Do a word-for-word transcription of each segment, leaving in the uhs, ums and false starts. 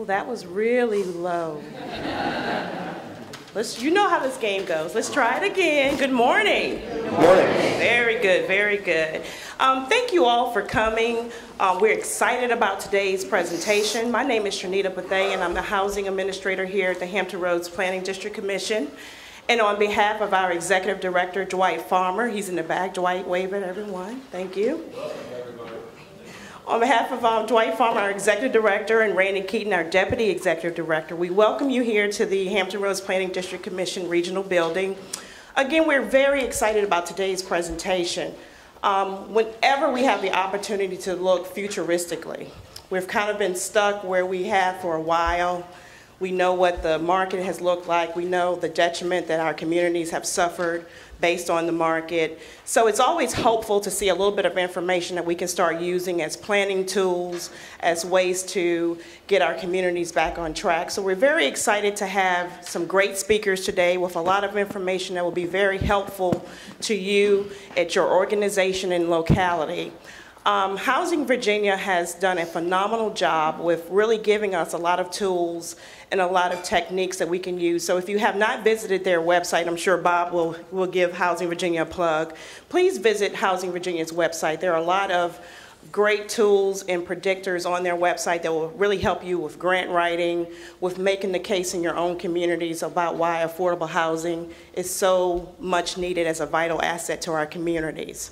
Oh, that was really low. Let's, you know how this game goes. Let's try it again. Good morning. Good morning. Very good, very good. Um, thank you all for coming. Uh, we're excited about today's presentation. My name is Shernita Bethea, and I'm the Housing Administrator here at the Hampton Roads Planning District Commission. And on behalf of our Executive Director, Dwight Farmer, he's in the back. Dwight, wave at everyone. Thank you. On behalf of um, Dwight Farmer, our Executive Director, and Randy Keaton, our Deputy Executive Director, we welcome you here to the Hampton Roads Planning District Commission Regional Building. Again, we're very excited about today's presentation. Um, whenever we have the opportunity to look futuristically, we've kind of been stuck where we have for a while. We know what the market has looked like. We know the detriment that our communities have suffered based on the market. So it's always hopeful to see a little bit of information that we can start using as planning tools, as ways to get our communities back on track. So we're very excited to have some great speakers today with a lot of information that will be very helpful to you at your organization and locality. Um, Housing Virginia has done a phenomenal job with really giving us a lot of tools and a lot of techniques that we can use. So if you have not visited their website, I'm sure Bob will, will give Housing Virginia a plug. Please visit Housing Virginia's website. There are a lot of great tools and predictors on their website that will really help you with grant writing, with making the case in your own communities about why affordable housing is so much needed as a vital asset to our communities.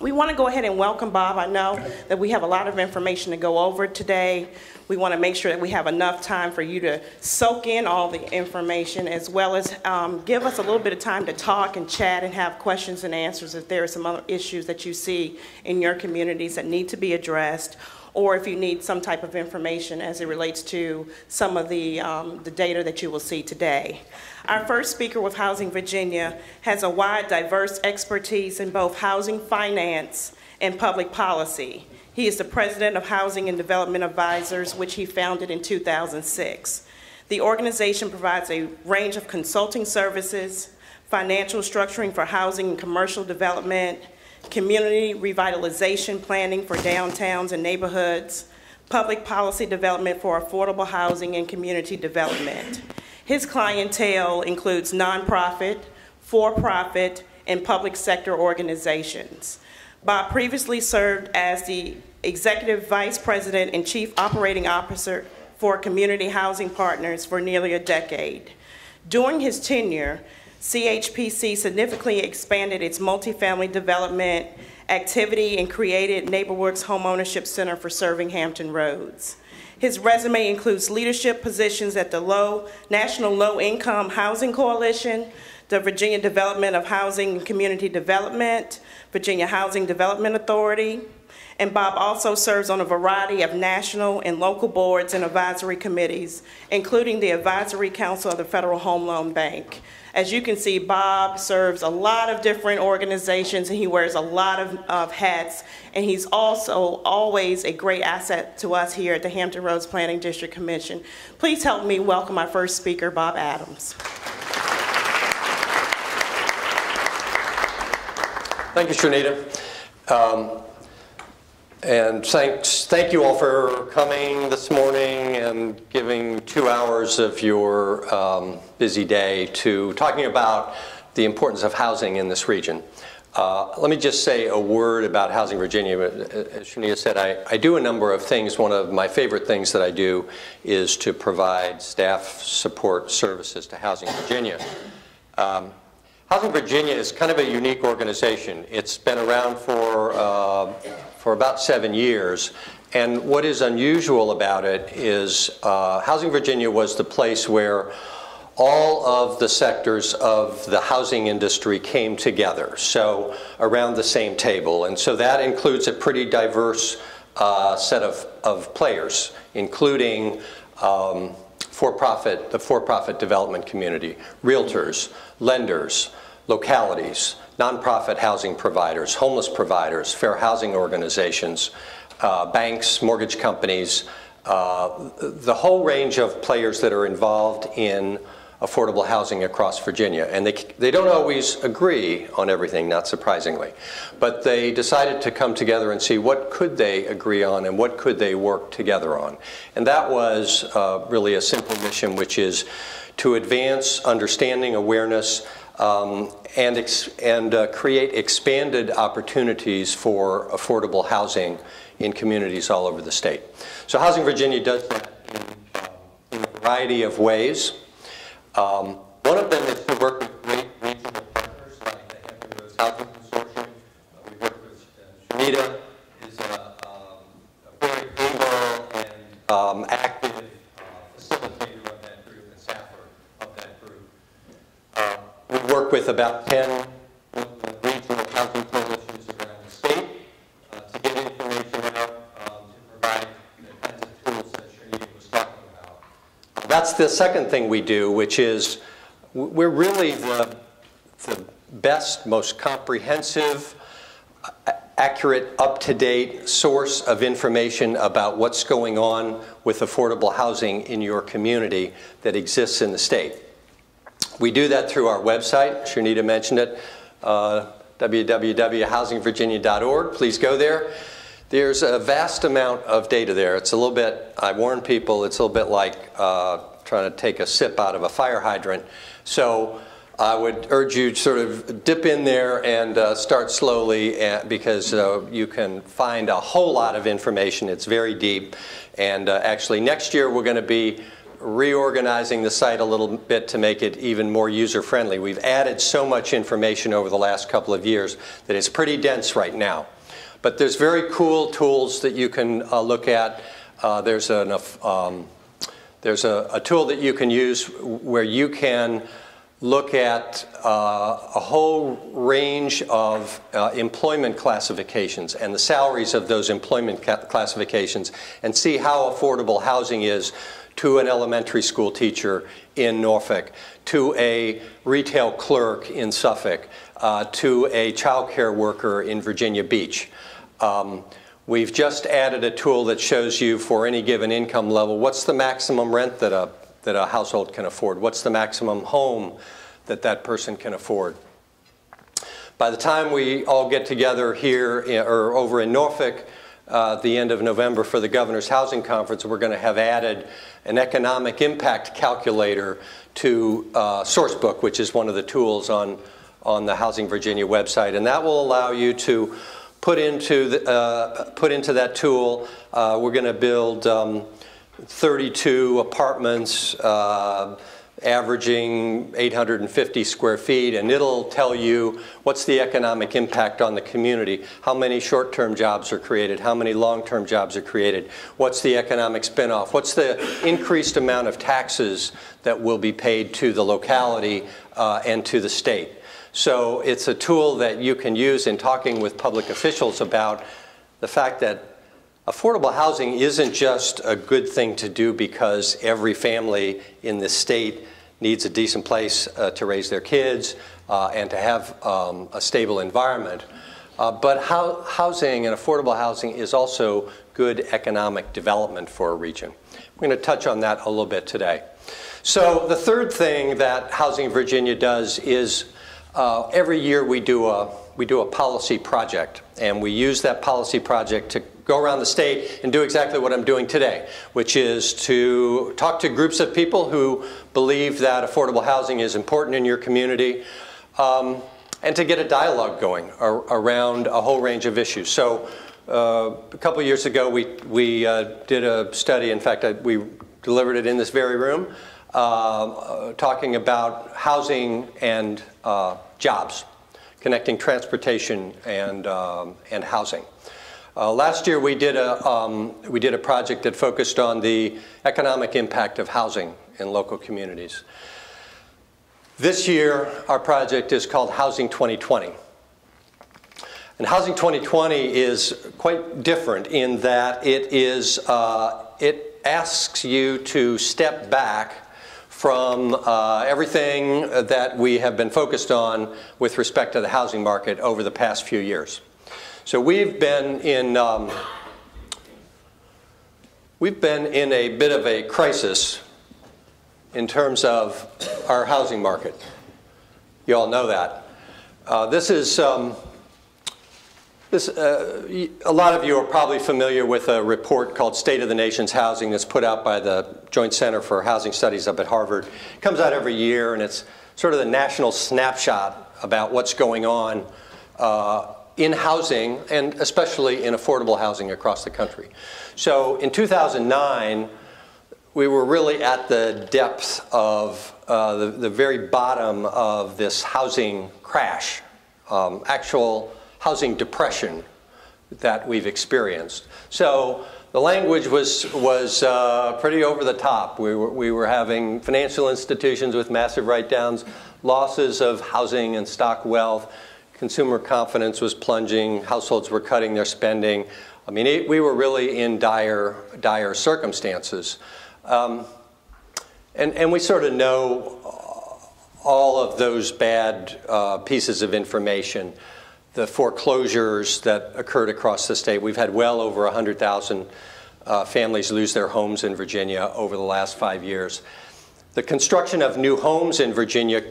We want to go ahead and welcome Bob. I know that we have a lot of information to go over today. We want to make sure that we have enough time for you to soak in all the information, as well as um, give us a little bit of time to talk and chat and have questions and answers if there are some other issues that you see in your communities that need to be addressed, or if you need some type of information as it relates to some of the, um, the data that you will see today. Our first speaker with Housing Virginia has a wide, diverse expertise in both housing finance and public policy. He is the president of Housing and Development Advisors, which he founded in two thousand six. The organization provides a range of consulting services, financial structuring for housing and commercial development, community revitalization planning for downtowns and neighborhoods, public policy development for affordable housing and community development. His clientele includes nonprofit, for-profit, and public sector organizations. Bob previously served as the Executive Vice President and Chief Operating Officer for Community Housing Partners for nearly a decade. During his tenure, C H P C significantly expanded its multifamily development activity and created NeighborWorks Home Ownership Center for serving Hampton Roads. His resume includes leadership positions at the low, National Low Income Housing Coalition, the Virginia Department of Housing and Community Development, Virginia Housing Development Authority, and Bob also serves on a variety of national and local boards and advisory committees, including the Advisory Council of the Federal Home Loan Bank. As you can see, Bob serves a lot of different organizations, and he wears a lot of, of hats, and he's also always a great asset to us here at the Hampton Roads Planning District Commission. Please help me welcome our first speaker, Bob Adams. Thank you, Shernita. Um, and thanks, thank you all for coming this morning and giving two hours of your um, busy day to talking about the importance of housing in this region. Uh, let me just say a word about Housing Virginia. As Shernita said, I, I do a number of things. One of my favorite things that I do is to provide staff support services to Housing Virginia. Um, Housing Virginia is kind of a unique organization. It's been around for, uh, for about seven years. And what is unusual about it is uh, Housing Virginia was the place where all of the sectors of the housing industry came together, so around the same table. And so that includes a pretty diverse uh, set of, of players, including um, for-profit, the for-profit development community, realtors, lenders, localities, nonprofit housing providers, homeless providers, fair housing organizations, uh, banks, mortgage companies, uh, the whole range of players that are involved in affordable housing across Virginia. And they, they don't always agree on everything, not surprisingly. But they decided to come together and see what could they agree on and what could they work together on. And that was uh, really a simple mission, which is to advance understanding, awareness, Um, and ex and uh, create expanded opportunities for affordable housing in communities all over the state. So Housing Virginia does that in, in a variety of ways. Um, one of them is to work with great regional partners like the Hampton Roads Housing Consortium. Uh, we work with uh, Shernita, is a, um, a very able and um, active with about ten regional housing coalitions around the state uh, to get information out, um, to provide the kinds of tools that Shernita was talking about. That's the second thing we do, which is we're really the, the best, most comprehensive, accurate, up-to-date source of information about what's going on with affordable housing in your community that exists in the state. We do that through our website. Shernita mentioned it, uh, w w w dot housing virginia dot org. Please go there. There's a vast amount of data there. It's a little bit, I warn people, it's a little bit like uh, trying to take a sip out of a fire hydrant. So I would urge you to sort of dip in there and uh, start slowly at, because uh, you can find a whole lot of information. It's very deep. And uh, actually next year we're going to be reorganizing the site a little bit to make it even more user-friendly. We've added so much information over the last couple of years that it's pretty dense right now. But there's very cool tools that you can uh, look at. Uh, there's an, um, there's a, a tool that you can use where you can look at uh, a whole range of uh, employment classifications and the salaries of those employment classifications and see how affordable housing is to an elementary school teacher in Norfolk, to a retail clerk in Suffolk, uh, to a child care worker in Virginia Beach. Um, we've just added a tool that shows you for any given income level, what's the maximum rent that a, that a household can afford? What's the maximum home that that person can afford? By the time we all get together here in, or over in Norfolk, Uh, the end of November for the Governor's Housing Conference, we're going to have added an economic impact calculator to uh, Sourcebook, which is one of the tools on, on the Housing Virginia website. And that will allow you to put into, the, uh, put into that tool, uh, we're going to build um, thirty-two apartments uh, averaging eight hundred fifty square feet, and it'll tell you what's the economic impact on the community, how many short-term jobs are created, how many long-term jobs are created, what's the economic spin-off, what's the increased amount of taxes that will be paid to the locality uh, and to the state. So it's a tool that you can use in talking with public officials about the fact that affordable housing isn't just a good thing to do because every family in this state needs a decent place uh, to raise their kids uh, and to have um, a stable environment. Uh, but how housing and affordable housing is also good economic development for a region. We're going to touch on that a little bit today. So the third thing that Housing Virginia does is uh, every year we do a we do a policy project, and we use that policy project to go around the state and do exactly what I'm doing today, which is to talk to groups of people who believe that affordable housing is important in your community um, and to get a dialogue going ar around a whole range of issues. So uh, a couple of years ago, we, we uh, did a study. In fact, I, we delivered it in this very room, uh, uh, talking about housing and uh, jobs, connecting transportation and, um, and housing. Uh, last year we did a um, we did a project that focused on the economic impact of housing in local communities. This year our project is called Housing twenty twenty. And Housing twenty twenty is quite different in that it is uh, it asks you to step back from uh, everything that we have been focused on with respect to the housing market over the past few years. So we've been in um, we've been in a bit of a crisis in terms of our housing market. You all know that. Uh, this is, um, this, uh, a lot of you are probably familiar with a report called State of the Nation's Housing that's put out by the Joint Center for Housing Studies up at Harvard. It comes out every year, and it's sort of the national snapshot about what's going on uh, in housing, and especially in affordable housing across the country. So in two thousand nine, we were really at the depth of uh, the, the very bottom of this housing crash, um, actual housing depression that we've experienced. So the language was, was uh, pretty over the top. We were, we were having financial institutions with massive write-downs, losses of housing and stock wealth, consumer confidence was plunging, households were cutting their spending. I mean, it, we were really in dire, dire circumstances. Um, and, and we sort of know all of those bad uh, pieces of information. The foreclosures that occurred across the state. We've had well over one hundred thousand uh, families lose their homes in Virginia over the last five years. The construction of new homes in Virginia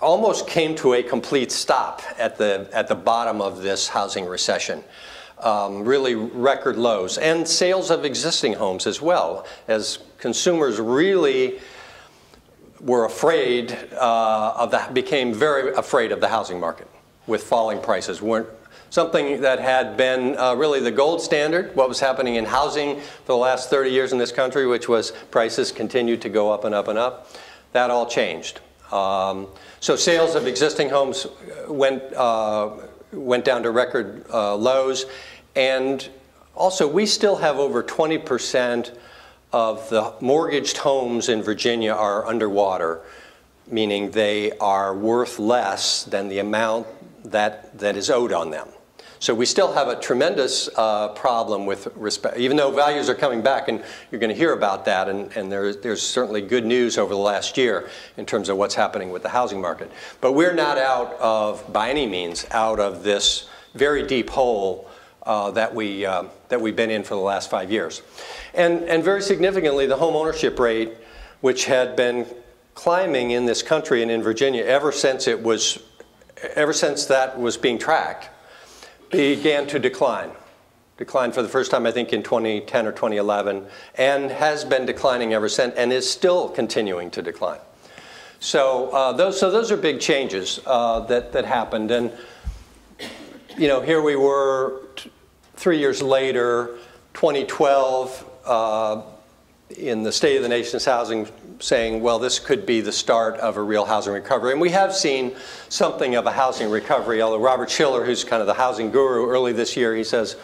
almost came to a complete stop at the, at the bottom of this housing recession. Um, really record lows, and sales of existing homes as well, as consumers really were afraid uh, of the, became very afraid of the housing market with falling prices. Weren't, something that had been uh, really the gold standard, what was happening in housing for the last thirty years in this country, which was prices continued to go up and up and up, that all changed. Um, so sales of existing homes went, uh, went down to record uh, lows. And also, we still have over twenty percent of the mortgaged homes in Virginia are underwater, meaning they are worth less than the amount that, that is owed on them. So we still have a tremendous uh, problem with respect, even though values are coming back, and you're going to hear about that, and, and there, there's certainly good news over the last year in terms of what's happening with the housing market. But we're not out of, by any means, out of this very deep hole uh, that, we, uh, that we've been in for the last five years. And, and very significantly, the home ownership rate, which had been climbing in this country and in Virginia ever since it was, ever since that was being tracked, began to decline. Declined for the first time, I think, in twenty ten or twenty eleven, and has been declining ever since, and is still continuing to decline. So uh, those, so those are big changes uh, that, that happened. And you know, here we were t three years later, twenty twelve, uh, in the State of the Nation's Housing, saying, well, this could be the start of a real housing recovery. And we have seen something of a housing recovery, although Robert Shiller, who's kind of the housing guru, early this year, he says,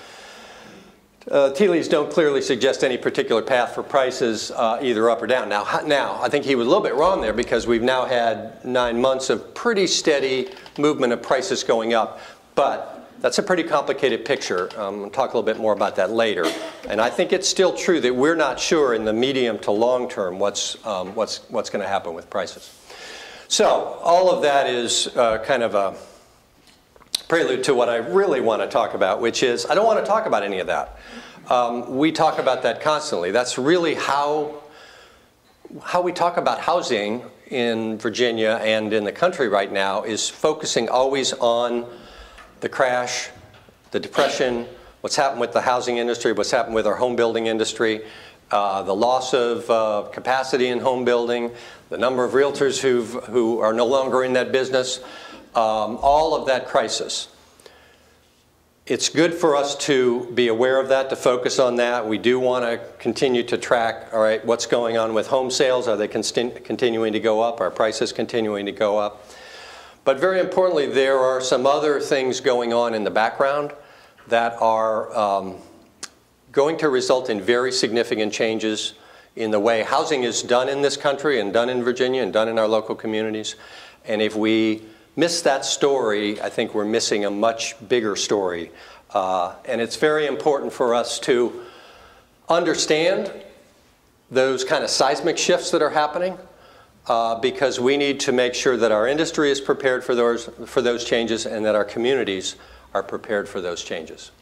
uh, tea leaves don't clearly suggest any particular path for prices, uh, either up or down. Now, now, I think he was a little bit wrong there, because we've now had nine months of pretty steady movement of prices going up. But that's a pretty complicated picture. Um, we'll talk a little bit more about that later. And I think it's still true that we're not sure in the medium to long term what's, um, what's, what's going to happen with prices. So all of that is uh, kind of a prelude to what I really want to talk about, which is I don't want to talk about any of that. Um, we talk about that constantly. That's really how, how we talk about housing in Virginia and in the country right now, is focusing always on the crash, the depression, what's happened with the housing industry, what's happened with our home building industry, uh, the loss of uh, capacity in home building, the number of realtors who've, who are no longer in that business, um, all of that crisis. It's good for us to be aware of that, to focus on that. We do want to continue to track, all right, what's going on with home sales? Are they continuing to go up? Are prices continuing to go up? But very importantly, there are some other things going on in the background that are um, going to result in very significant changes in the way housing is done in this country and done in Virginia and done in our local communities. And if we miss that story, I think we're missing a much bigger story. Uh, and it's very important for us to understand those kind of seismic shifts that are happening. Uh, because we need to make sure that our industry is prepared for those, for those changes, and that our communities are prepared for those changes.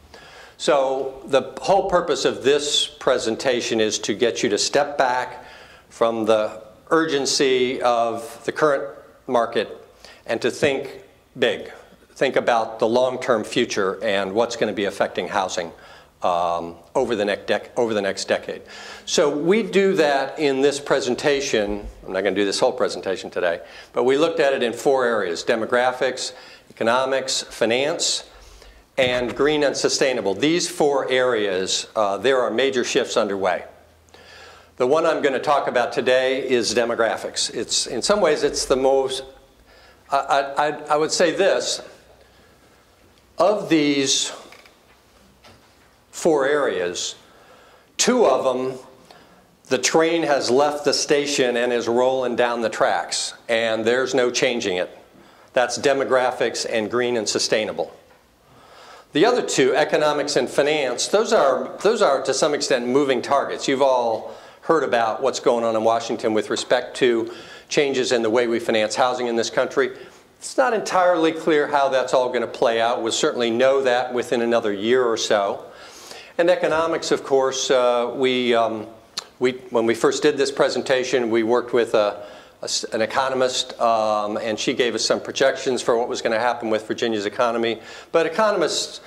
So the whole purpose of this presentation is to get you to step back from the urgency of the current market and to think big. Think about the long-term future and what's going to be affecting housing um, over the next dec over the next decade. So we do that in this presentation. I'm not going to do this whole presentation today, but we looked at it in four areas: demographics, economics, finance, and green and sustainable. These four areas, uh, there are major shifts underway. The one I'm going to talk about today is demographics. It's, in some ways, it's the most, I, I, I would say this, of these four areas, two of them, the train has left the station and is rolling down the tracks, and there's no changing it. That's demographics and green and sustainable. The other two, economics and finance, those are, those are to some extent moving targets. You've all heard about what's going on in Washington with respect to changes in the way we finance housing in this country. It's not entirely clear how that's all going to play out. We'll certainly know that within another year or so. And economics, of course, uh, we, um, we, when we first did this presentation, we worked with a, a, an economist, um, and she gave us some projections for what was going to happen with Virginia's economy. But economists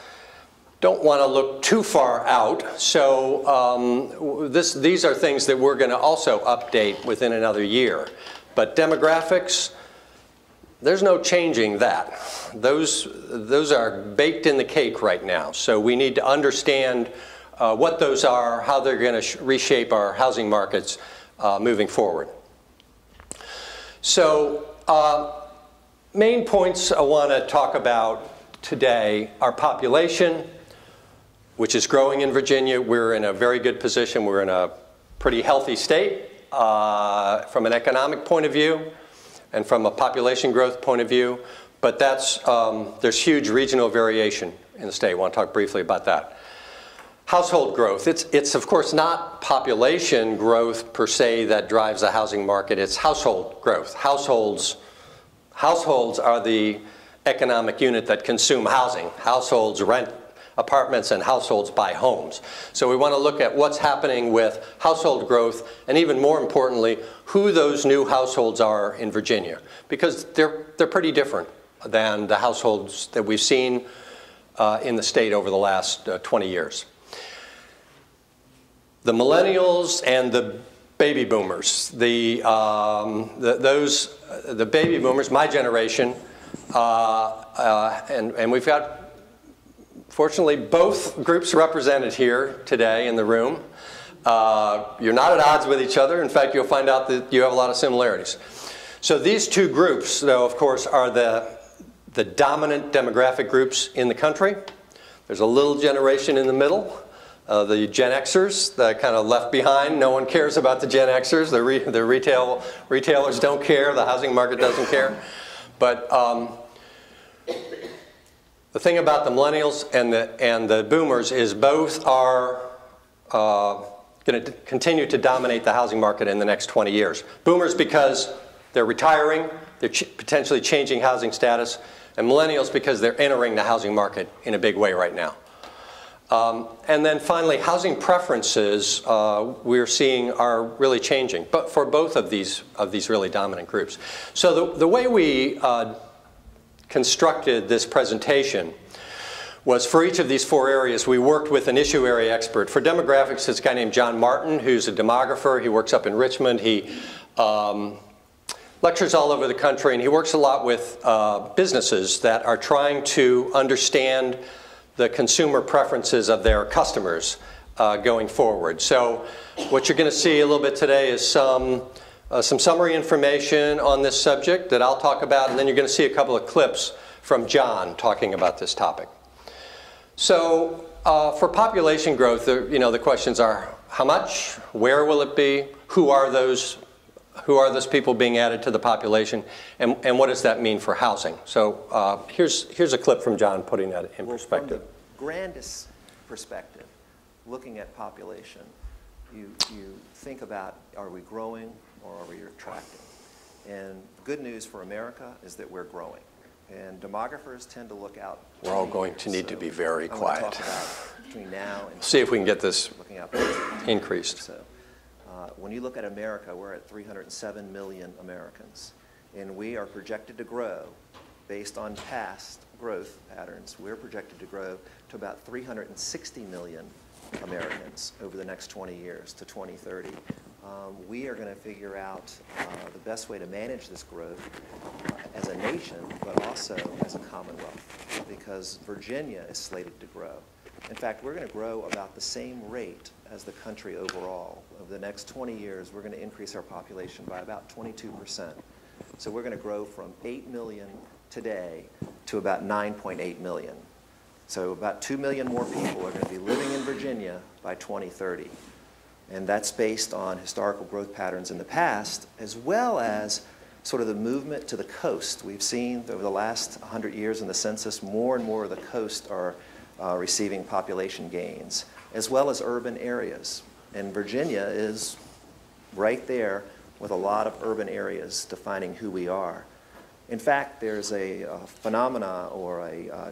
don't want to look too far out, so um, this, these are things that we're going to also update within another year. But demographics, there's no changing that. Those, those are baked in the cake right now. So we need to understand uh, what those are, how they're going to reshape our housing markets uh, moving forward. So uh, main points I want to talk about today are population, which is growing in Virginia. We're in a very good position. We're in a pretty healthy state uh, from an economic point of view and from a population growth point of view, but that's, um, there's huge regional variation in the state. I want to talk briefly about that. Household growth, it's, it's of course not population growth per se that drives the housing market, it's household growth. Households, households are the economic unit that consume housing. Households rent apartments and households buy homes. So we want to look at what's happening with household growth and even more importantly, who those new households are in Virginia, because they're, they're pretty different than the households that we've seen uh, in the state over the last uh, twenty years. The millennials and the baby boomers, the, um, the, those, the baby boomers, my generation, uh, uh, and, and we've got fortunately, both groups represented here today in the room. Uh, you're not at odds with each other. In fact, you'll find out that you have a lot of similarities. So these two groups, though, of course, are the, the dominant demographic groups in the country. There's a little generation in the middle, uh, the Gen Xers, the kind of left behind. No one cares about the Gen Xers. The, re, the retail, retailers don't care. The housing market doesn't care. But um, the thing about the millennials and the, and the boomers is both are uh, going to continue to dominate the housing market in the next twenty years. Boomers because they're retiring, they're ch potentially changing housing status, and millennials because they're entering the housing market in a big way right now. Um, and then finally, housing preferences uh, we're seeing are really changing, but for both of these, of these really dominant groups. So the, the way we uh, constructed this presentation was for each of these four areas, we worked with an issue area expert. For demographics, it's a guy named John Martin, who's a demographer. He works up in Richmond. He um, lectures all over the country, and he works a lot with uh, businesses that are trying to understand the consumer preferences of their customers uh, going forward. So what you're going to see a little bit today is some Uh, some summary information on this subject that I'll talk about, and then you're going to see a couple of clips from John talking about this topic. So uh, for population growth, the, you know, the questions are how much, where will it be, who are those, who are those people being added to the population, and, and what does that mean for housing? So uh, here's, here's a clip from John putting that in well, perspective. From the grandest perspective, looking at population, you, you think about, are we growing? Or are we attracting? And good news for America is that we're growing. And demographers tend to look out. We're all going years, to need so to be very I'm quiet. Talk about between now and see if we can get this increased. So, um, Uh, when you look at America, we're at three hundred seven million Americans, and we are projected to grow based on past growth patterns. We're projected to grow to about three hundred sixty million Americans over the next twenty years to twenty thirty. Um, we are going to figure out uh, the best way to manage this growth uh, as a nation, but also as a commonwealth, because Virginia is slated to grow. In fact, we're going to grow about the same rate as the country overall. Over the next twenty years, we're going to increase our population by about twenty-two percent. So we're going to grow from eight million today to about nine point eight million. So about two million more people are going to be living in Virginia by twenty thirty. And that's based on historical growth patterns in the past, as well as sort of the movement to the coast. We've seen over the last one hundred years in the census, more and more of the coast are uh, receiving population gains, as well as urban areas. And Virginia is right there with a lot of urban areas defining who we are. In fact, there's a, a phenomena or a uh,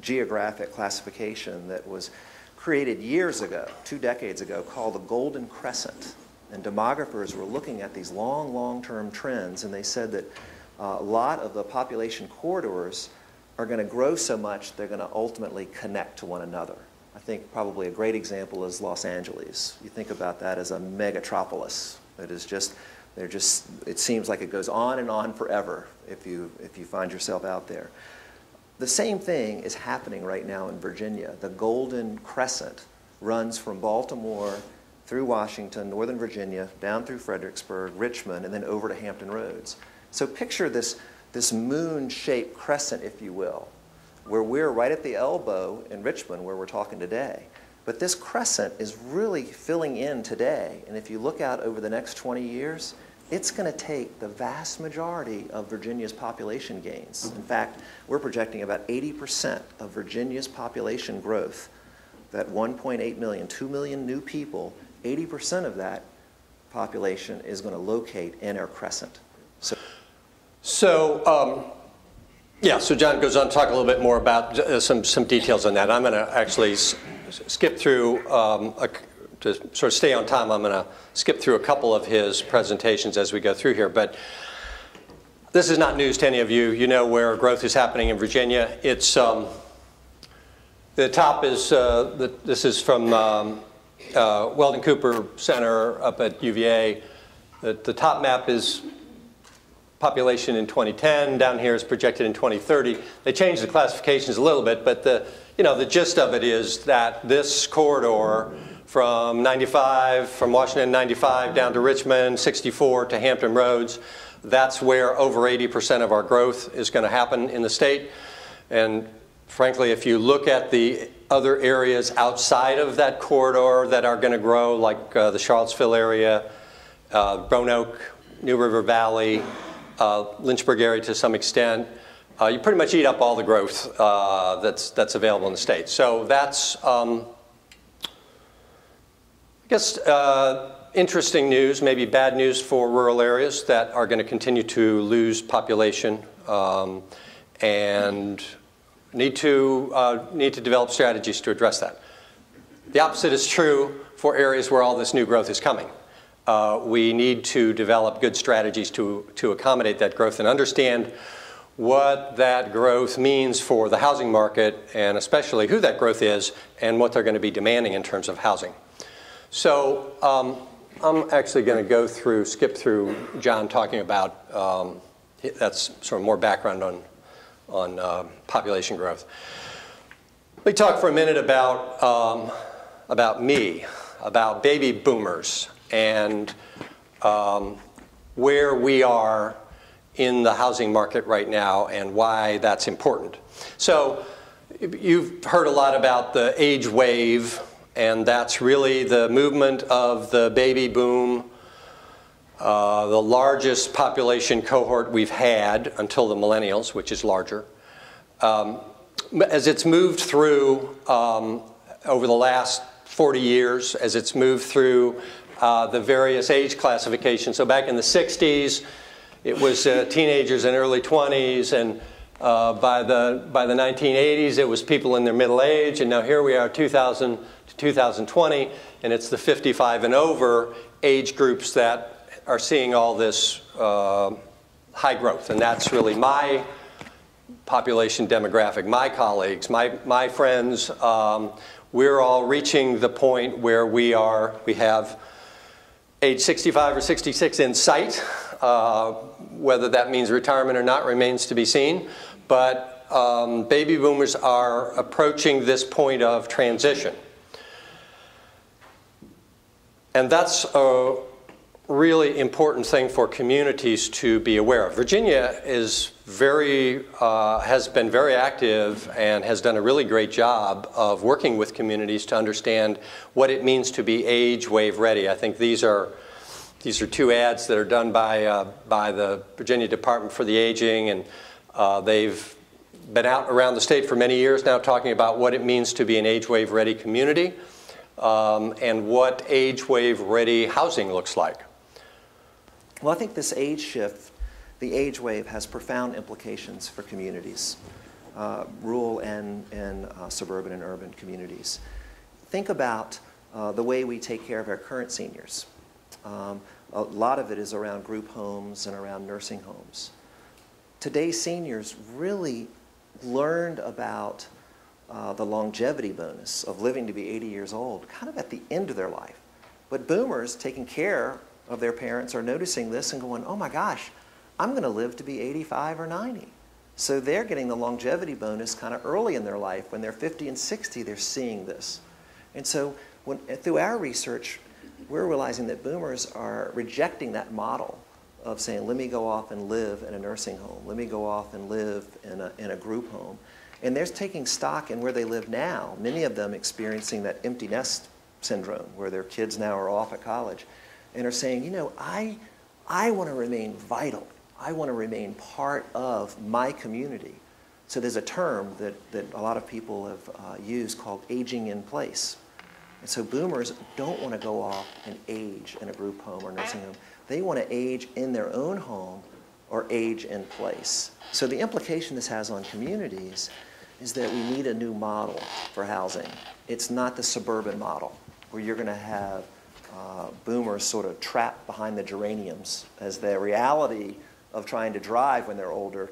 geographic classification that was created years ago, two decades ago, called the Golden Crescent. And demographers were looking at these long, long-term trends, and they said that uh, a lot of the population corridors are going to grow so much they're going to ultimately connect to one another. I think probably a great example is Los Angeles. You think about that as a megatropolis. It is just, they're just, it seems like it goes on and on forever if you, if you find yourself out there. The same thing is happening right now in Virginia. The Golden Crescent runs from Baltimore through Washington, Northern Virginia, down through Fredericksburg, Richmond, and then over to Hampton Roads. So picture this, this moon-shaped crescent, if you will, where we're right at the elbow in Richmond where we're talking today. But this crescent is really filling in today. And if you look out over the next twenty years, it's going to take the vast majority of Virginia's population gains. In fact, we're projecting about eighty percent of Virginia's population growth, that one point eight million, two million new people, eighty percent of that population is going to locate in our crescent. So, so um, yeah, so John goes on to talk a little bit more about uh, some, some details on that. I'm going to actually s skip through um, a to sort of stay on time, I'm going to skip through a couple of his presentations as we go through here. But this is not news to any of you. You know where growth is happening in Virginia. It's um, the top is uh, the, this is from um, uh, Weldon Cooper Center up at U V A. The, the top map is population in twenty ten. Down here is projected in twenty thirty. They changed the classifications a little bit, but the you know the gist of it is that this corridor. From ninety-five, from Washington ninety-five down to Richmond, sixty-four to Hampton Roads. That's where over eighty percent of our growth is going to happen in the state. And frankly, if you look at the other areas outside of that corridor that are going to grow, like uh, the Charlottesville area, uh, Roanoke, New River Valley, uh, Lynchburg area to some extent, uh, you pretty much eat up all the growth uh, that's, that's available in the state. So that's um, I guess uh, interesting news, maybe bad news for rural areas that are going to continue to lose population um, and need to, uh, need to develop strategies to address that. The opposite is true for areas where all this new growth is coming. Uh, we need to develop good strategies to, to accommodate that growth and understand what that growth means for the housing market and especially who that growth is and what they're going to be demanding in terms of housing. So um, I'm actually going to go through, skip through John talking about, um, that's sort of more background on, on uh, population growth. Let me talk for a minute about, um, about me, about baby boomers and um, where we are in the housing market right now and why that's important. So you've heard a lot about the age wave. And that's really the movement of the baby boom, uh, the largest population cohort we've had until the millennials, which is larger. Um, as it's moved through um, over the last forty years, as it's moved through uh, the various age classifications. So back in the sixties, it was uh, teenagers and early twenties. And uh, by, the, by the nineteen eighties, it was people in their middle age. And now here we are, two thousand. two thousand twenty, and it's the fifty-five and over age groups that are seeing all this uh, high growth. And that's really my population demographic, my colleagues, my, my friends. Um, we're all reaching the point where we are, we have age sixty-five or sixty-six in sight. Uh, whether that means retirement or not remains to be seen. But um, baby boomers are approaching this point of transition. And that's a really important thing for communities to be aware of. Virginia is very, uh, has been very active and has done a really great job of working with communities to understand what it means to be age wave ready. I think these are These are two ads that are done by, uh, by the Virginia Department for the Aging, and uh, they've been out around the state for many years now talking about what it means to be an age wave ready community um, and what age wave ready housing looks like. Well, I think this age shift, the age wave, has profound implications for communities, uh, rural and, and uh, suburban and urban communities. Think about uh, the way we take care of our current seniors. Um, a lot of it is around group homes and around nursing homes. Today's seniors really learned about uh, the longevity bonus of living to be eighty years old kind of at the end of their life. But boomers taking care of their parents are noticing this and going, oh my gosh, I'm going to live to be eighty-five or ninety. So they're getting the longevity bonus kind of early in their life. When they're fifty and sixty, they're seeing this. And so when, through our research, we're realizing that boomers are rejecting that model of saying, let me go off and live in a nursing home. Let me go off and live in a, in a group home. And they're taking stock in where they live now, many of them experiencing that empty nest syndrome where their kids now are off at college and are saying, you know, I, I want to remain vital. I want to remain part of my community. So there's a term that, that a lot of people have uh, used called aging in place. And so boomers don't want to go off and age in a group home or nursing home. They want to age in their own home or age in place. So the implication this has on communities is that we need a new model for housing. It's not the suburban model where you're going to have uh, boomers sort of trapped behind the geraniums as the reality of trying to drive when they're older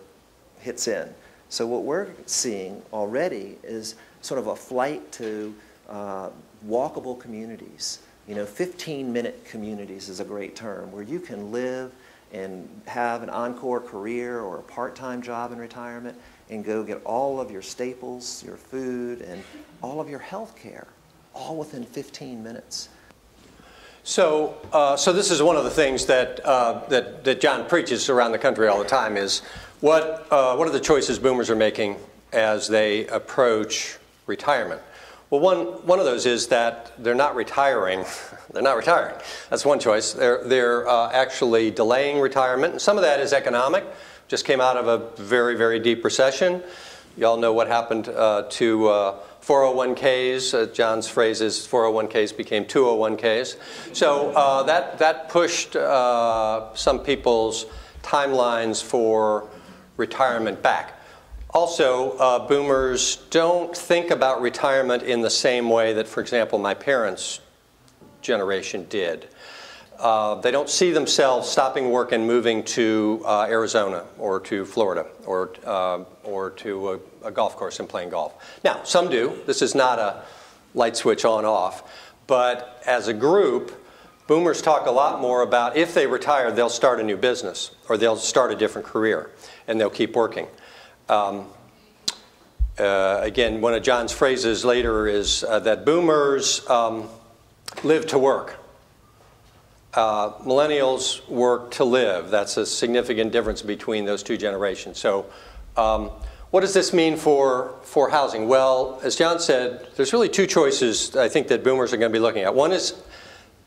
hits in. So what we're seeing already is sort of a flight to uh, walkable communities. You know, fifteen minute communities is a great term, where you can live and have an encore career or a part-time job in retirement and go get all of your staples, your food, and all of your health care, all within fifteen minutes. So, uh, so this is one of the things that, uh, that, that John preaches around the country all the time is, what, uh, what are the choices boomers are making as they approach retirement? Well, one, one of those is that they're not retiring. They're not retiring. That's one choice. They're, they're uh, actually delaying retirement. And some of that is economic. Just came out of a very, very deep recession. You all know what happened uh, to uh, four oh one Ks. Uh, John's phrase is four oh one Ks became two oh one Ks. So uh, that, that pushed uh, some people's timelines for retirement back. Also, uh, boomers don't think about retirement in the same way that, for example, my parents' generation did. Uh, they don't see themselves stopping work and moving to uh, Arizona or to Florida or, uh, or to a, a golf course and playing golf. Now, some do. This is not a light switch on off. But as a group, boomers talk a lot more about if they retire, they'll start a new business or they'll start a different career and they'll keep working. Um, uh, again, one of John's phrases later is uh, that boomers um, live to work. Uh, millennials work to live. That's a significant difference between those two generations. So um, what does this mean for, for housing? Well, as John said, there's really two choices I think that boomers are going to be looking at. One is,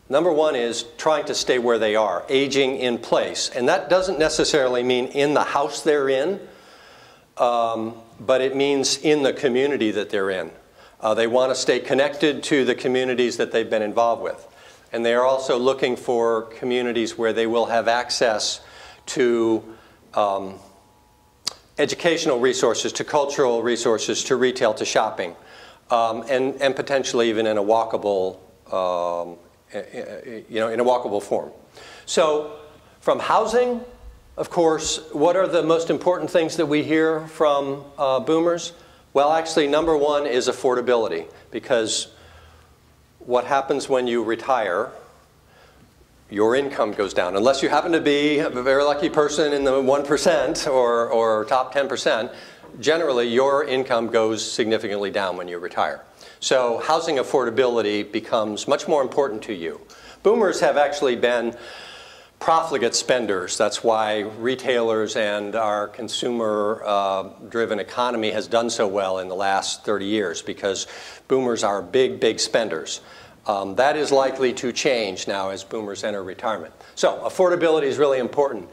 number one is trying to stay where they are, aging in place. And that doesn't necessarily mean in the house they're in. Um, but it means in the community that they're in. Uh, they want to stay connected to the communities that they've been involved with. And they are also looking for communities where they will have access to um, educational resources, to cultural resources, to retail, to shopping, um, and, and potentially even in a walkable um, you know, in a walkable form. So from housing, of course, what are the most important things that we hear from uh, boomers? Well, actually, number one is affordability, because what happens when you retire, your income goes down. Unless you happen to be a very lucky person in the one percent or, or top ten percent, generally your income goes significantly down when you retire. So housing affordability becomes much more important to you. Boomers have actually been profligate spenders. That's why retailers and our consumer-driven uh, economy has done so well in the last thirty years, because boomers are big, big spenders. Um, that is likely to change now as boomers enter retirement. So affordability is really important.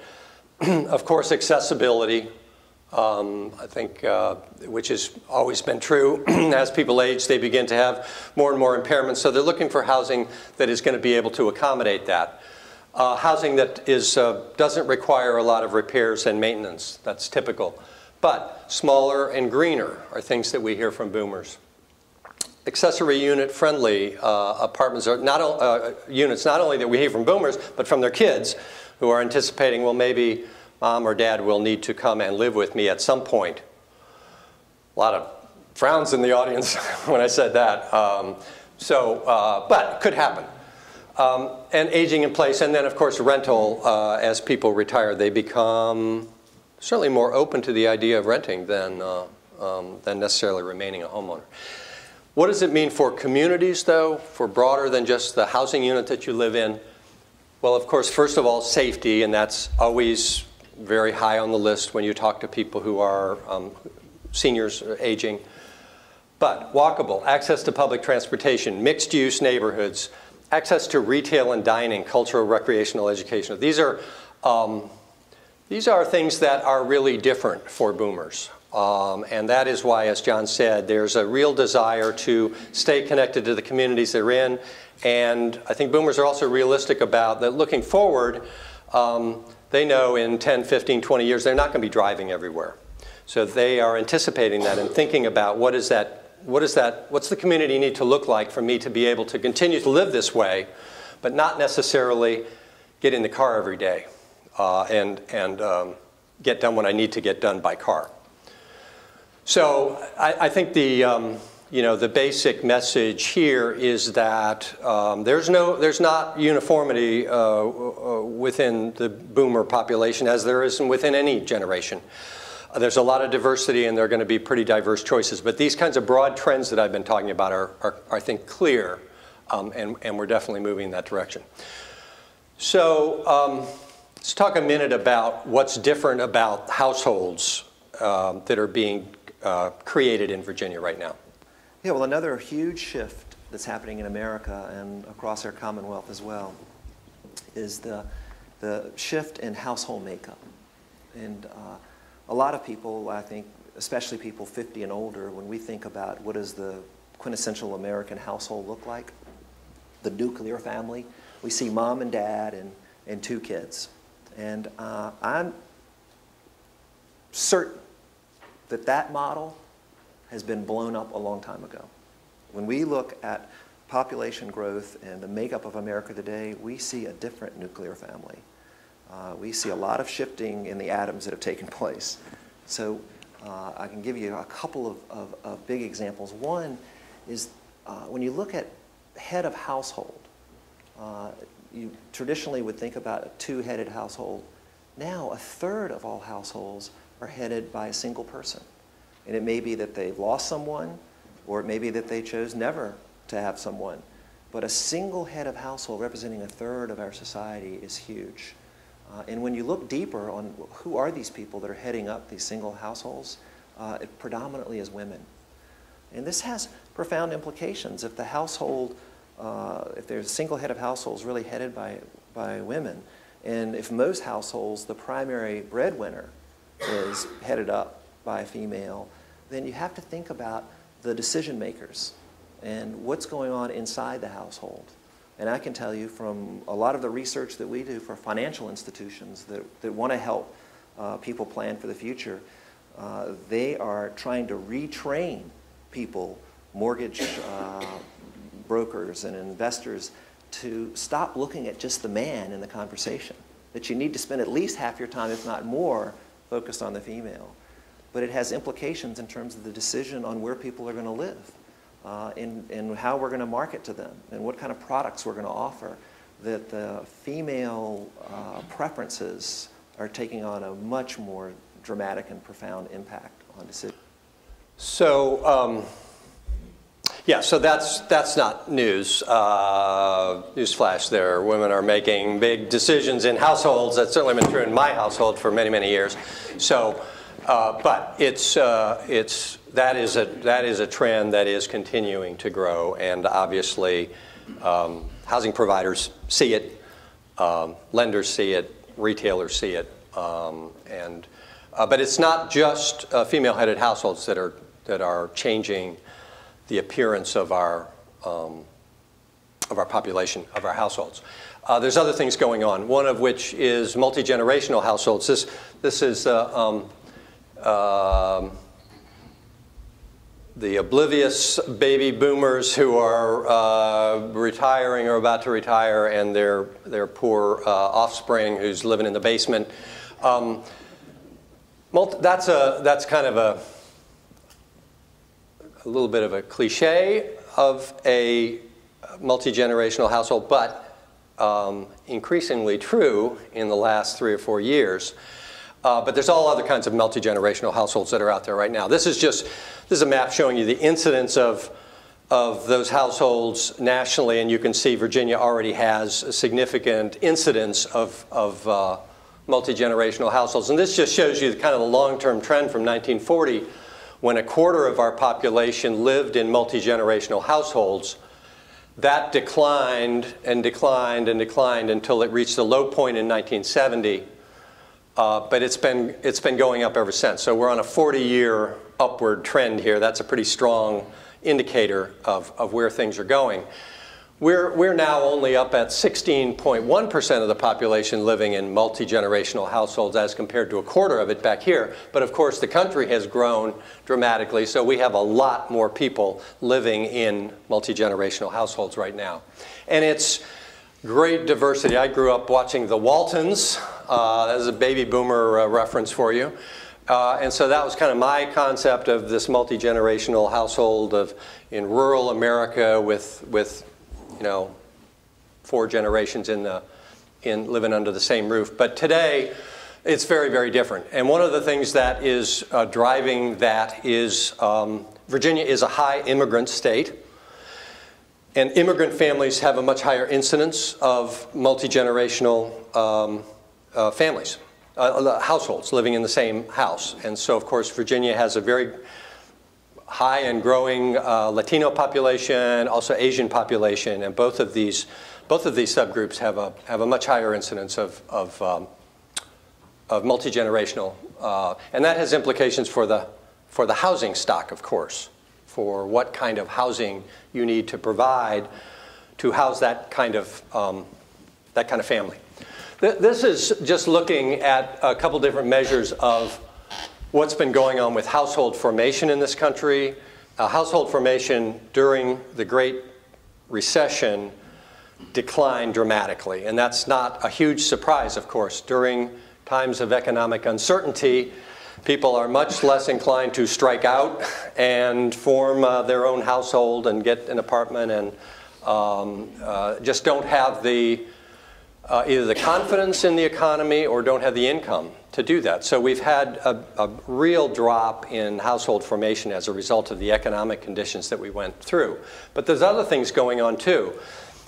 Of course, accessibility, um, I think, uh, which has always been true. As people age, they begin to have more and more impairments. So they're looking for housing that is going to be able to accommodate that. Uh, housing that is, uh, doesn't require a lot of repairs and maintenance. That's typical. But smaller and greener are things that we hear from boomers. Accessory unit friendly uh, apartments are not uh, units not only that we hear from boomers, but from their kids, who are anticipating, well, maybe mom or dad will need to come and live with me at some point. A lot of frowns in the audience when I said that. Um, so, uh, but it could happen. Um, and aging in place, and then of course rental. Uh, as people retire, they become certainly more open to the idea of renting than uh, um, than necessarily remaining a homeowner. What does it mean for communities, though, for broader than just the housing unit that you live in? Well, of course, first of all, safety, and that's always very high on the list when you talk to people who are um, seniors or aging. But walkable, access to public transportation, mixed-use neighborhoods, access to retail and dining, cultural, recreational, educational. These are, um, these are things that are really different for boomers. Um, and that is why, as John said, there's a real desire to stay connected to the communities they're in. And I think boomers are also realistic about that looking forward. Um, they know in ten, fifteen, twenty years, they're not going to be driving everywhere. So they are anticipating that and thinking about what is that, what is that, what's the community need to look like for me to be able to continue to live this way, but not necessarily get in the car every day uh, and, and um, get done what I need to get done by car. So I, I think the, um, you know, the basic message here is that um, there's, no, there's not uniformity uh, within the boomer population, as there isn't within any generation. Uh, there's a lot of diversity, and there are going to be pretty diverse choices. But these kinds of broad trends that I've been talking about are, are, are I think, clear, um, and, and we're definitely moving in that direction. So um, let's talk a minute about what's different about households um, that are being Uh, created in Virginia right now. Yeah, well, another huge shift that's happening in America and across our Commonwealth as well is the, the shift in household makeup. And uh, a lot of people, I think, especially people fifty and older, when we think about what does the quintessential American household look like, the nuclear family, we see mom and dad and, and two kids. And uh, I'm certain that that model has been blown up a long time ago. When we look at population growth and the makeup of America today, we see a different nuclear family. Uh, we see a lot of shifting in the atoms that have taken place. So uh, I can give you a couple of, of, of big examples. One is uh, when you look at head of household, uh, you traditionally would think about a two-headed household. Now a third of all households are headed by a single person. And it may be that they've lost someone, or it may be that they chose never to have someone. But a single head of household representing a third of our society is huge. Uh, and when you look deeper on who are these people that are heading up these single households, uh, it predominantly is women. And this has profound implications. If the household, uh, if there's a single head of households really headed by, by women, and if most households, the primary breadwinner is headed up by a female, then you have to think about the decision makers and what's going on inside the household. And I can tell you from a lot of the research that we do for financial institutions that, that want to help uh, people plan for the future, uh, they are trying to retrain people, mortgage uh, brokers and investors, to stop looking at just the man in the conversation, that you need to spend at least half your time, if not more, focused on the female. But it has implications in terms of the decision on where people are going to live, uh, and, and how we're going to market to them, and what kind of products we're going to offer, that the female uh, preferences are taking on a much more dramatic and profound impact on decisions. So, um, yeah, so that's, that's not news. Uh, newsflash there. Women are making big decisions in households. That's certainly been true in my household for many, many years. So, uh, but it's, uh, it's, that, is a, that is a trend that is continuing to grow, and obviously um, housing providers see it, um, lenders see it, retailers see it, um, and Uh, but it's not just uh, female-headed households that are that are changing the appearance of our um, of our population, of our households. Uh, there's other things going on. One of which is multi-generational households. This this is uh, um, uh, the oblivious baby boomers who are uh, retiring or about to retire, and their their poor uh, offspring who's living in the basement. Um, That's, a, that's kind of a, a little bit of a cliche of a multi-generational household, but um, increasingly true in the last three or four years. Uh, but there's all other kinds of multi-generational households that are out there right now. This is just, this is a map showing you the incidence of, of those households nationally, and you can see Virginia already has a significant incidence of, of uh, multi-generational households. And this just shows you kind of the long-term trend from nineteen forty, when a quarter of our population lived in multi-generational households. That declined and declined and declined until it reached the low point in nineteen seventy. Uh, but it's been, it's been going up ever since. So we're on a forty-year upward trend here. That's a pretty strong indicator of, of where things are going. We're, we're now only up at sixteen point one percent of the population living in multi-generational households as compared to a quarter of it back here. But of course, the country has grown dramatically, so we have a lot more people living in multi-generational households right now. And it's great diversity. I grew up watching the Waltons. Uh, that is a baby boomer uh, reference for you. Uh, and so that was kind of my concept of this multi-generational household of in rural America with, with you know, four generations in the, in living under the same roof. But today, it's very, very different. And one of the things that is uh, driving that is um, Virginia is a high immigrant state, and immigrant families have a much higher incidence of multi-generational um, uh, families, uh, households living in the same house. And so, of course, Virginia has a very high and growing uh, Latino population, also Asian population, and both of these, both of these subgroups have a have a much higher incidence of of, um, of multi-generational, uh, and that has implications for the for the housing stock, of course, for what kind of housing you need to provide to house that kind of um, that kind of family. Th this is just looking at a couple different measures of what's been going on with household formation in this country. Uh, household formation during the Great Recession declined dramatically, and that's not a huge surprise, of course. During times of economic uncertainty, people are much less inclined to strike out and form uh, their own household and get an apartment, and um, uh, just don't have the Uh, either the confidence in the economy or don't have the income to do that. So we've had a, a real drop in household formation as a result of the economic conditions that we went through. But there's other things going on too.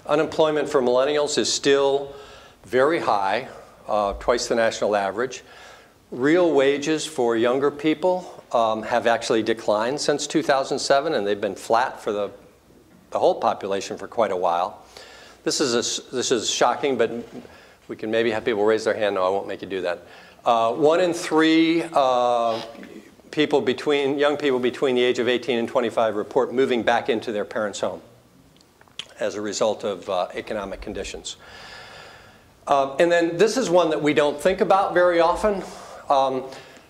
Unemployment for millennials is still very high, uh, twice the national average. Real wages for younger people um, have actually declined since two thousand seven, and they've been flat for the, the whole population for quite a while. This is, a, this is shocking, but we can maybe have people raise their hand. No, I won't make you do that. Uh, one in three uh, people between, young people between the age of eighteen and twenty-five report moving back into their parents' home as a result of uh, economic conditions. Uh, and then this is one that we don't think about very often. Um,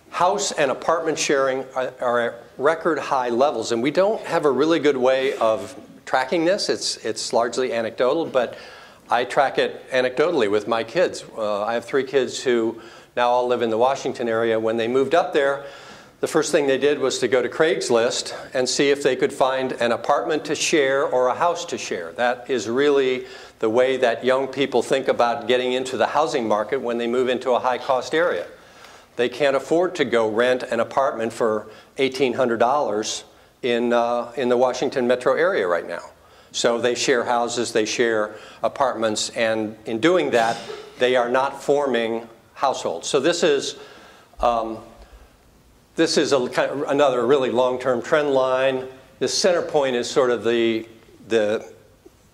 house and apartment sharing are, are at record high levels, and we don't have a really good way of tracking this. It's, it's largely anecdotal, but I track it anecdotally with my kids. Uh, I have three kids who now all live in the Washington area. When they moved up there, the first thing they did was to go to Craigslist and see if they could find an apartment to share or a house to share. That is really the way that young people think about getting into the housing market when they move into a high-cost area. They can't afford to go rent an apartment for eighteen hundred dollars in, uh, in the Washington metro area right now. So they share houses, they share apartments, and in doing that, they are not forming households. So this is, um, this is a, kind of another really long-term trend line. The center point is sort of the, the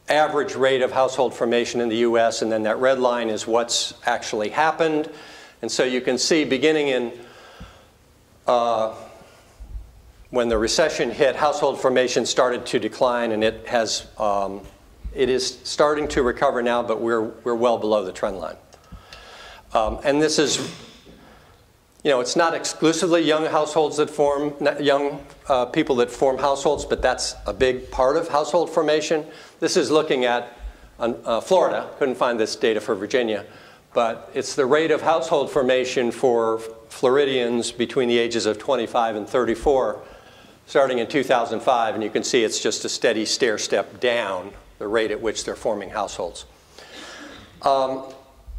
average rate of household formation in the U S, and then that red line is what's actually happened. And so you can see beginning in uh, when the recession hit, household formation started to decline, and it has um, it is starting to recover now, but we're we're well below the trend line. Um, and this is, you know, it's not exclusively young households that form young uh, people that form households, but that's a big part of household formation. This is looking at uh, Florida. Couldn't find this data for Virginia. But it's the rate of household formation for Floridians between the ages of twenty-five and thirty-four starting in two thousand five. And you can see it's just a steady stair step down, the rate at which they're forming households. Um,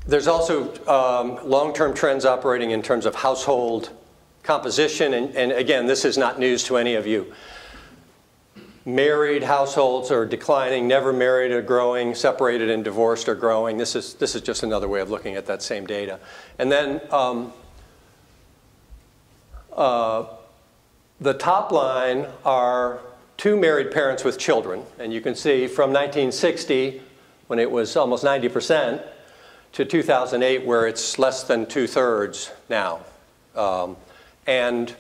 there's also um, long-term trends operating in terms of household composition. And, and again, this is not news to any of you. Married households are declining, never married are growing, separated and divorced are growing. This is, this is just another way of looking at that same data. And then um, uh, the top line are two married parents with children. And you can see from nineteen sixty, when it was almost ninety percent, to two thousand eight, where it's less than two-thirds now. Um, and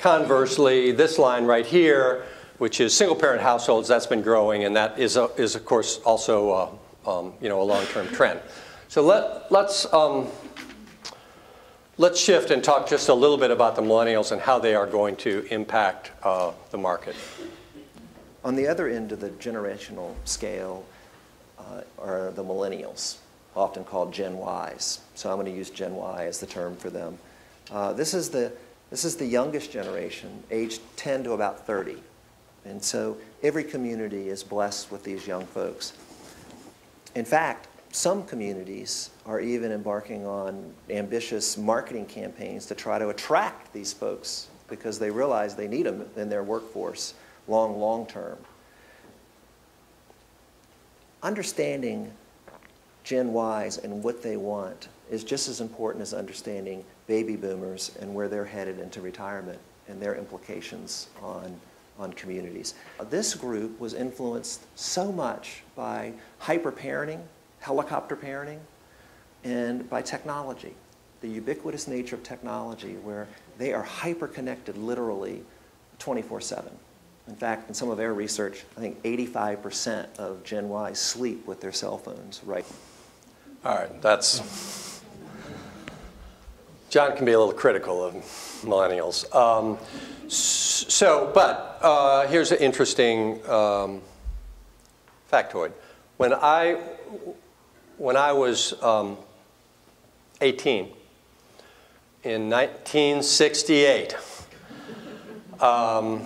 conversely, this line right here, which is single-parent households, that's been growing, and that is, uh, is of course, also uh, um, you know, a long-term trend. So let, let's, um, let's shift and talk just a little bit about the millennials and how they are going to impact uh, the market. On the other end of the generational scale uh, are the millennials, often called Gen Ys. So I'm going to use Gen Y as the term for them. Uh, this is the, this is the youngest generation, aged ten to about thirty. And so every community is blessed with these young folks. In fact, some communities are even embarking on ambitious marketing campaigns to try to attract these folks because they realize they need them in their workforce long, long term. Understanding Gen Ys and what they want is just as important as understanding baby boomers and where they're headed into retirement and their implications on on communities. This group was influenced so much by hyper-parenting, helicopter parenting, and by technology, the ubiquitous nature of technology where they are hyper-connected literally twenty-four seven. In fact, in some of our research, I think eighty-five percent of Gen Y sleep with their cell phones, right? All right, that's... John can be a little critical of millennials. Um, So, but uh, here's an interesting um, factoid. When I, when I was um, eighteen, in nineteen sixty-eight, um,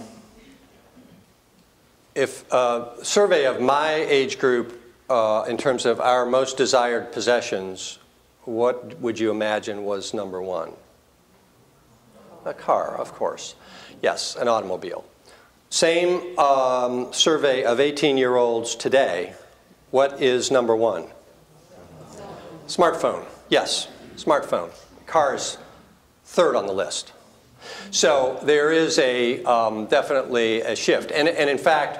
if a survey of my age group uh, in terms of our most desired possessions, what would you imagine was number one? A car, of course. Yes, an automobile. Same um, survey of eighteen-year-olds today. What is number one? Smartphone. Yes, smartphone. Cars, third on the list. So there is a um, definitely a shift. And, and in fact,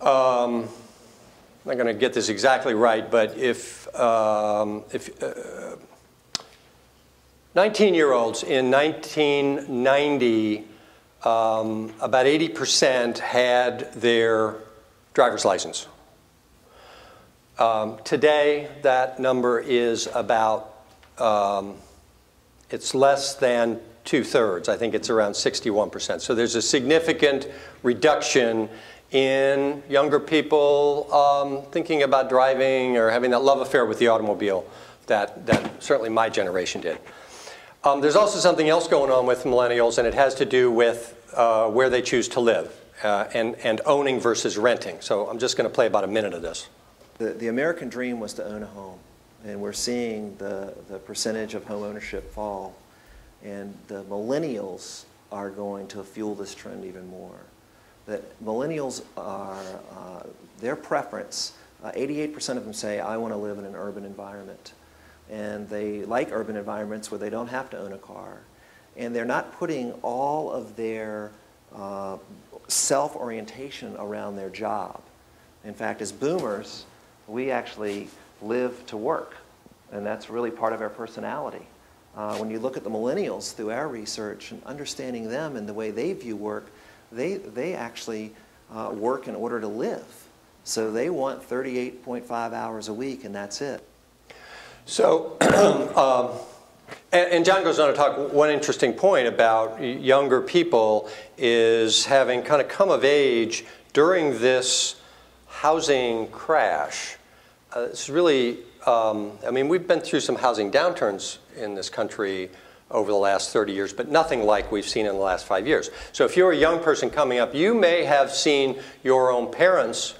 um, I'm not going to get this exactly right, but if, um, if uh, nineteen-year-olds in nineteen ninety, Um, about eighty percent had their driver's license. Um, today, that number is about, um, it's less than two-thirds. I think it's around sixty-one percent. So there's a significant reduction in younger people um, thinking about driving or having that love affair with the automobile that, that certainly my generation did. Um, there's also something else going on with millennials, and it has to do with uh, where they choose to live uh, and, and owning versus renting. So I'm just going to play about a minute of this. The, the American dream was to own a home, and we're seeing the, the percentage of home ownership fall, and the millennials are going to fuel this trend even more. That millennials are, uh, their preference, eighty-eight percent uh, of them say, I want to live in an urban environment. And they like urban environments where they don't have to own a car. And they're not putting all of their uh, self-orientation around their job. In fact, as boomers, we actually live to work. And that's really part of our personality. Uh, when you look at the millennials through our research and understanding them and the way they view work, They, they actually uh, work in order to live. So they want thirty-eight point five hours a week, and that's it. So, um, and, and John goes on to talk, one interesting point about younger people is having kind of come of age during this housing crash. Uh, it's really, um, I mean, we've been through some housing downturns in this country over the last thirty years, but nothing like we've seen in the last five years. So if you're a young person coming up, you may have seen your own parents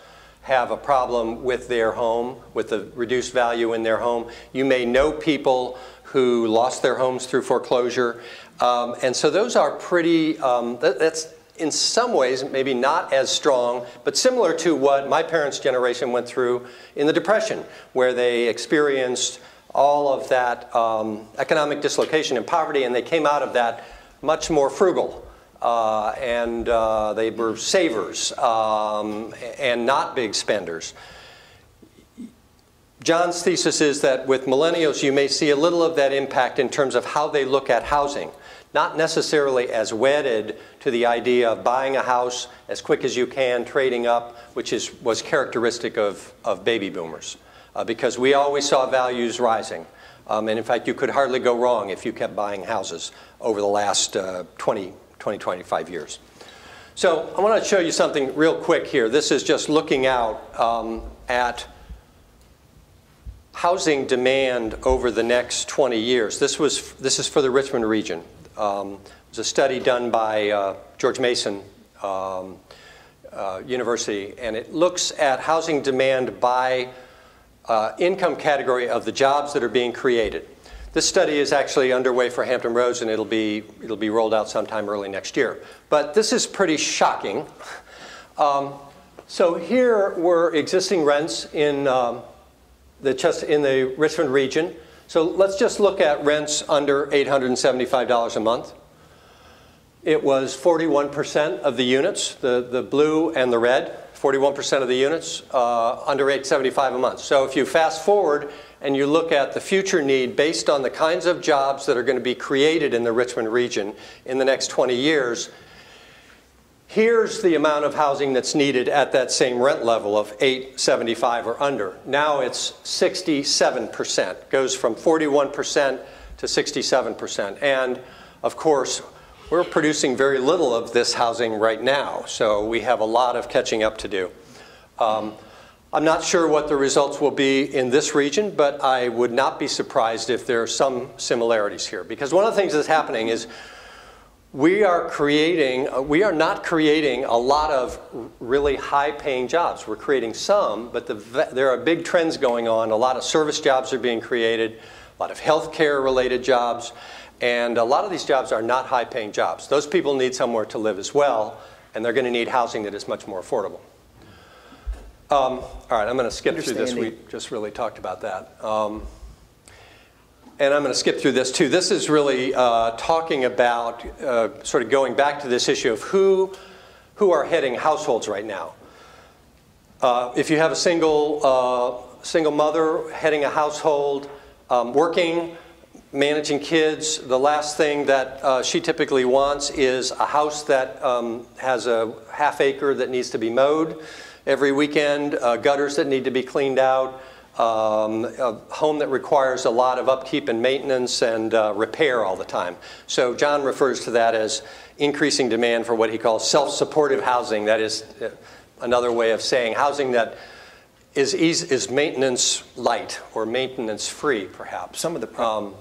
have a problem with their home, with the reduced value in their home. You may know people who lost their homes through foreclosure. Um, and so those are pretty, um, that, that's in some ways maybe not as strong, but similar to what my parents' generation went through in the Depression, where they experienced all of that um, economic dislocation and poverty, and they came out of that much more frugal. Uh, and uh, they were savers um, and not big spenders. John's thesis is that with millennials, you may see a little of that impact in terms of how they look at housing, not necessarily as wedded to the idea of buying a house as quick as you can, trading up, which is, was characteristic of, of baby boomers. Uh, because we always saw values rising. Um, and in fact, you could hardly go wrong if you kept buying houses over the last uh, twenty, twenty, twenty-five years. So I want to show you something real quick here. This is just looking out um, at housing demand over the next twenty years. This, was, this is for the Richmond region. Um, it was a study done by uh, George Mason um, uh, University, and it looks at housing demand by Uh, income category of the jobs that are being created. This study is actually underway for Hampton Roads, and it'll be, it'll be rolled out sometime early next year. But this is pretty shocking. Um, so here were existing rents in, um, the Chester, in the Richmond region. So let's just look at rents under eight hundred seventy-five dollars a month. It was forty-one percent of the units, the, the blue and the red. forty-one percent of the units uh, under eight hundred seventy-five dollars a month. So if you fast forward and you look at the future need based on the kinds of jobs that are going to be created in the Richmond region in the next twenty years, here's the amount of housing that's needed at that same rent level of eight hundred seventy-five dollars or under. Now it's sixty-seven percent, goes from forty-one percent to sixty-seven percent. And of course, we're producing very little of this housing right now, so we have a lot of catching up to do. Um, I'm not sure what the results will be in this region, but I would not be surprised if there are some similarities here. Because one of the things that's happening is we are creating, we are not creating a lot of really high-paying jobs. We're creating some, but the, there are big trends going on. A lot of service jobs are being created, a lot of healthcare-related jobs. And a lot of these jobs are not high-paying jobs. Those people need somewhere to live as well, and they're going to need housing that is much more affordable. Um, all right, I'm going to skip through this. We just really talked about that. Um, and I'm going to skip through this, too. This is really uh, talking about uh, sort of going back to this issue of who, who are heading households right now. Uh, if you have a single, uh, single mother heading a household, um, working, managing kids, the last thing that uh, she typically wants is a house that um, has a half acre that needs to be mowed every weekend, uh, gutters that need to be cleaned out, um, a home that requires a lot of upkeep and maintenance and uh, repair all the time. So John refers to that as increasing demand for what he calls self-supportive housing. That is, another way of saying housing that is, easy, is maintenance light or maintenance free, perhaps. Some of the um,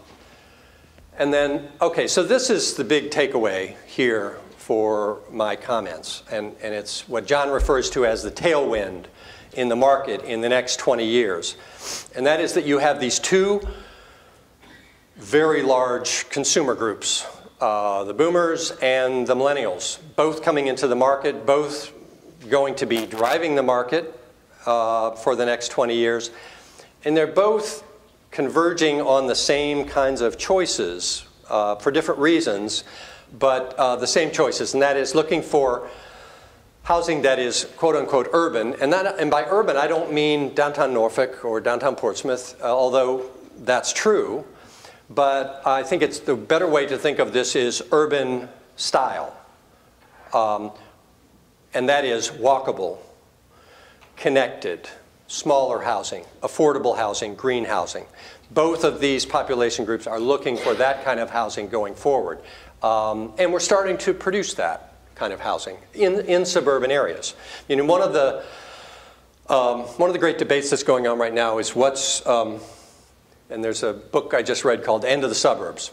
and then, okay, so this is the big takeaway here for my comments, and, and it's what John refers to as the tailwind in the market in the next twenty years. And that is that you have these two very large consumer groups, uh, the boomers and the millennials, both coming into the market, both going to be driving the market uh, for the next twenty years. And they're both converging on the same kinds of choices uh, for different reasons, but uh, the same choices, and that is looking for housing that is quote unquote urban. And, that, and by urban, I don't mean downtown Norfolk or downtown Portsmouth, uh, although that's true. But I think it's the better way to think of this is urban style. Um, and that is walkable, connected, smaller housing, affordable housing, green housing. Both of these population groups are looking for that kind of housing going forward. Um, and we're starting to produce that kind of housing in, in suburban areas. You know, one of the, um, one of the great debates that's going on right now is what's, um, and there's a book I just read called End of the Suburbs.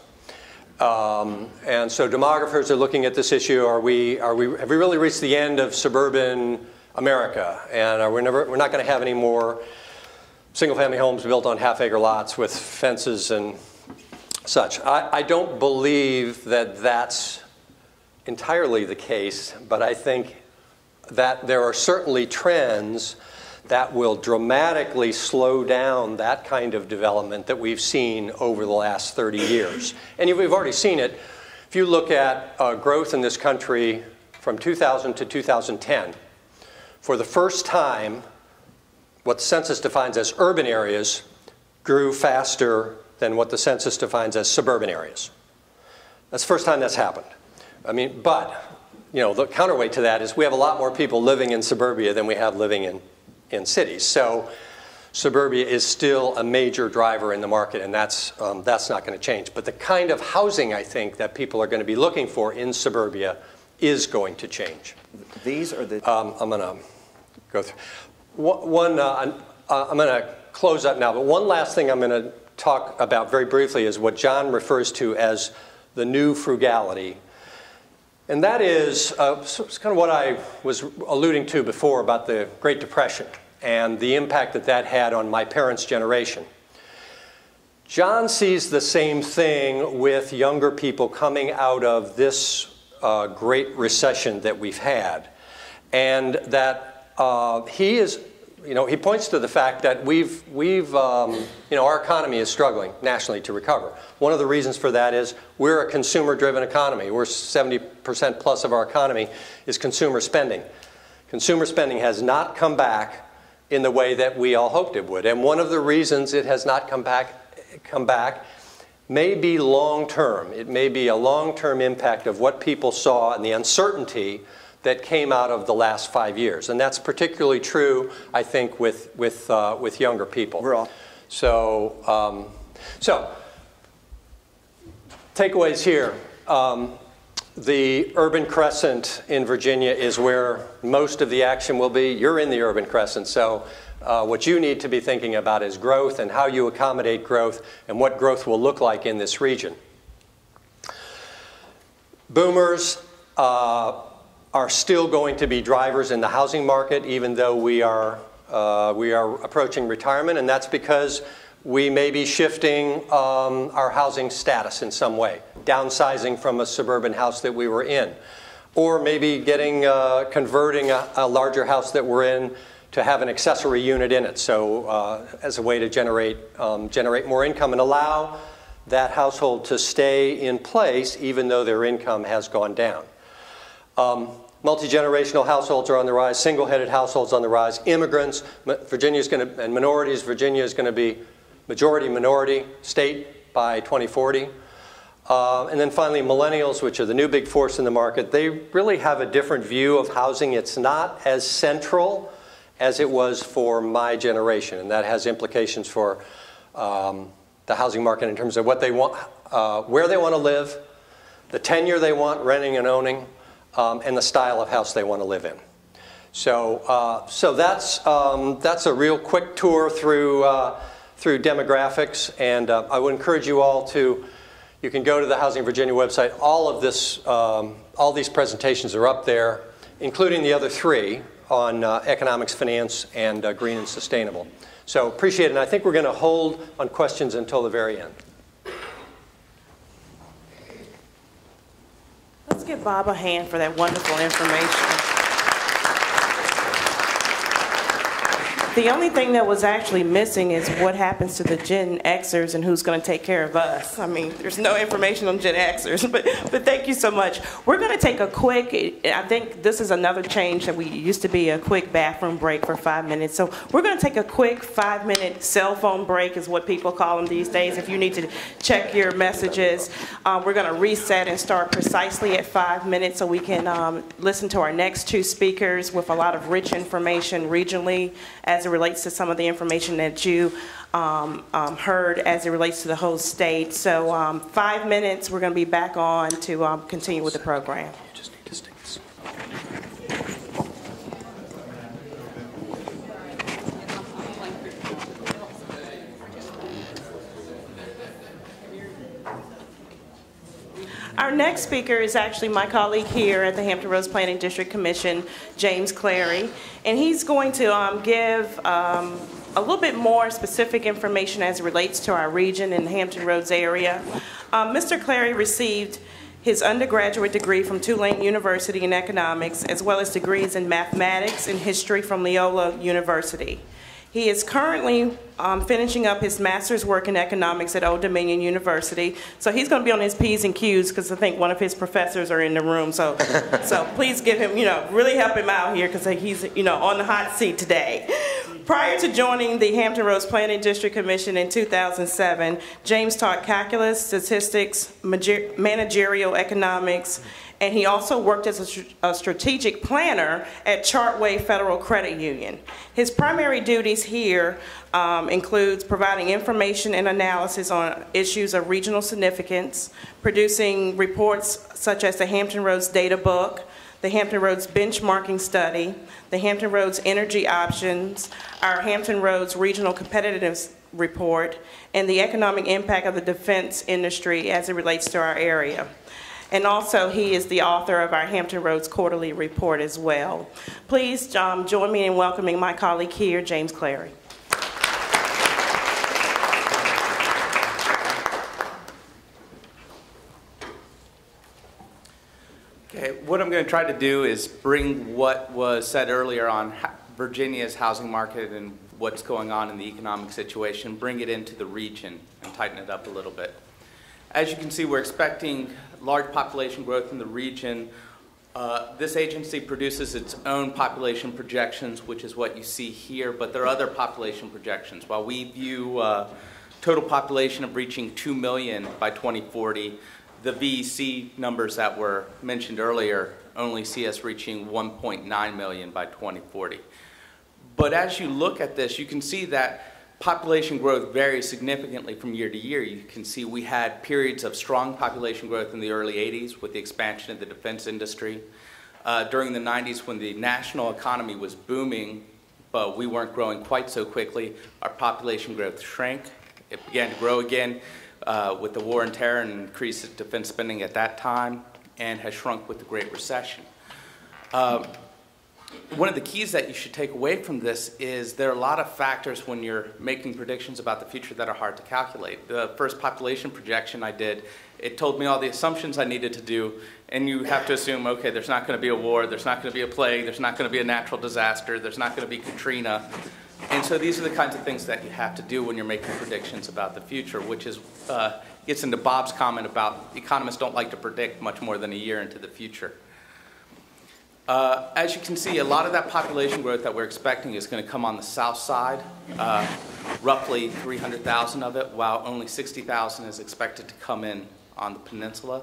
Um, and so demographers are looking at this issue. Are we, are we, have we really reached the end of suburban America? And are we never, we're not going to have any more single-family homes built on half-acre lots with fences and such. I, I don't believe that that's entirely the case, but I think that there are certainly trends that will dramatically slow down that kind of development that we've seen over the last thirty years. And we've already seen it. If you look at uh, growth in this country from two thousand to two thousand ten, for the first time, what the census defines as urban areas grew faster than what the census defines as suburban areas. That's the first time that's happened. I mean, but you know, the counterweight to that is we have a lot more people living in suburbia than we have living in in cities. So suburbia is still a major driver in the market, and that's, um, that's not going to change. But the kind of housing, I think, that people are going to be looking for in suburbia is going to change. These are the... Um, I'm going to go through. One, uh, I'm going to close up now, but one last thing I'm going to talk about very briefly is what John refers to as the new frugality. And that is uh, kind of what I was alluding to before about the Great Depression and the impact that that had on my parents' generation. John sees the same thing with younger people coming out of this uh, Great Recession that we've had. And that uh, he is, you know, he points to the fact that we've, we've um, you know, our economy is struggling nationally to recover. One of the reasons for that is we're a consumer-driven economy. We're seventy percent plus of our economy is consumer spending. Consumer spending has not come back in the way that we all hoped it would. And one of the reasons it has not come back, come back may be long-term. It may be a long-term impact of what people saw and the uncertainty that came out of the last five years. And that's particularly true, I think, with, with, uh, with younger people. We're all. So, um, so takeaways here. Um, the urban crescent in Virginia is where most of the action will be. You're in the urban crescent. So uh, what you need to be thinking about is growth and how you accommodate growth and what growth will look like in this region. Boomers. Uh, are still going to be drivers in the housing market, even though we are, uh, we are approaching retirement. And that's because we may be shifting um, our housing status in some way, downsizing from a suburban house that we were in, or maybe getting, uh, converting a, a larger house that we're in to have an accessory unit in it. So uh, as a way to generate, um, generate more income and allow that household to stay in place, even though their income has gone down. Um, multi-generational households are on the rise, single-headed households on the rise, immigrants, Virginia's going to, and minorities, Virginia is going to be majority-minority state by twenty forty. Uh, and then finally, millennials, which are the new big force in the market, they really have a different view of housing. It's not as central as it was for my generation, and that has implications for um, the housing market in terms of what they want, uh, where they want to live, the tenure they want renting and owning, Um, and the style of house they want to live in. So, uh, so that's um, that's a real quick tour through uh, through demographics, and uh, I would encourage you all to. You can go to the Housing Virginia website. All of this, um, all these presentations are up there, including the other three on uh, economics, finance, and uh, green and sustainable. So appreciate it, and I think we're going to hold on questions until the very end. Let's give Bob a hand for that wonderful information. The only thing that was actually missing is what happens to the Gen Xers and who's going to take care of us. I mean, there's no information on Gen Xers, but, but thank you so much. We're going to take a quick, I think this is another change that we used to be a quick bathroom break for five minutes. So we're going to take a quick five-minute cell phone break is what people call them these days. If you need to check your messages, um, we're going to reset and start precisely at five minutes so we can um, listen to our next two speakers with a lot of rich information regionally as it relates to some of the information that you um, um, heard as it relates to the whole state. So um, five minutes, we're going to be back on to um, continue with the program. Our next speaker is actually my colleague here at the Hampton Roads Planning District Commission, James Clary, and he's going to um, give um, a little bit more specific information as it relates to our region in the Hampton Roads area. Um, Mister Clary received his undergraduate degree from Tulane University in economics, as well as degrees in mathematics and history from Loyola University. He is currently um, finishing up his master's work in economics at Old Dominion University. So he's going to be on his P's and Q's because I think one of his professors are in the room. So, so please give him, you know, really help him out here because he's, you know, on the hot seat today. Prior to joining the Hampton Roads Planning District Commission in two thousand seven, James taught calculus, statistics, managerial economics, and he also worked as a, a strategic planner at Chartway Federal Credit Union. His primary duties here um, includes providing information and analysis on issues of regional significance, producing reports such as the Hampton Roads Data Book, the Hampton Roads Benchmarking Study, the Hampton Roads Energy Options, our Hampton Roads Regional Competitiveness Report, and the economic impact of the defense industry as it relates to our area. And also, he is the author of our Hampton Roads Quarterly Report as well. Please um, join me in welcoming my colleague here, James Clary. Okay, what I'm going to try to do is bring what was said earlier on Virginia's housing market and what's going on in the economic situation, bring it into the region and tighten it up a little bit. As you can see, we're expecting large population growth in the region. Uh, this agency produces its own population projections, which is what you see here, but there are other population projections. While we view uh, total population of reaching two million by twenty forty, the V E C numbers that were mentioned earlier only see us reaching one point nine million by twenty forty. But as you look at this, you can see that population growth varies significantly from year to year. You can see we had periods of strong population growth in the early eighties with the expansion of the defense industry. Uh, during the nineties, when the national economy was booming, but we weren't growing quite so quickly, our population growth shrank. It began to grow again uh, with the war on terror and increased defense spending at that time, and has shrunk with the Great Recession. Uh, One of the keys that you should take away from this is there are a lot of factors when you're making predictions about the future that are hard to calculate. The first population projection I did, it told me all the assumptions I needed to do, and you have to assume, okay, there's not going to be a war, there's not going to be a plague, there's not going to be a natural disaster, there's not going to be Katrina. And so these are the kinds of things that you have to do when you're making predictions about the future, which is, uh, gets into Bob's comment about economists don't like to predict much more than a year into the future. Uh, as you can see, a lot of that population growth that we're expecting is going to come on the south side, uh, roughly three hundred thousand of it, while only sixty thousand is expected to come in on the peninsula.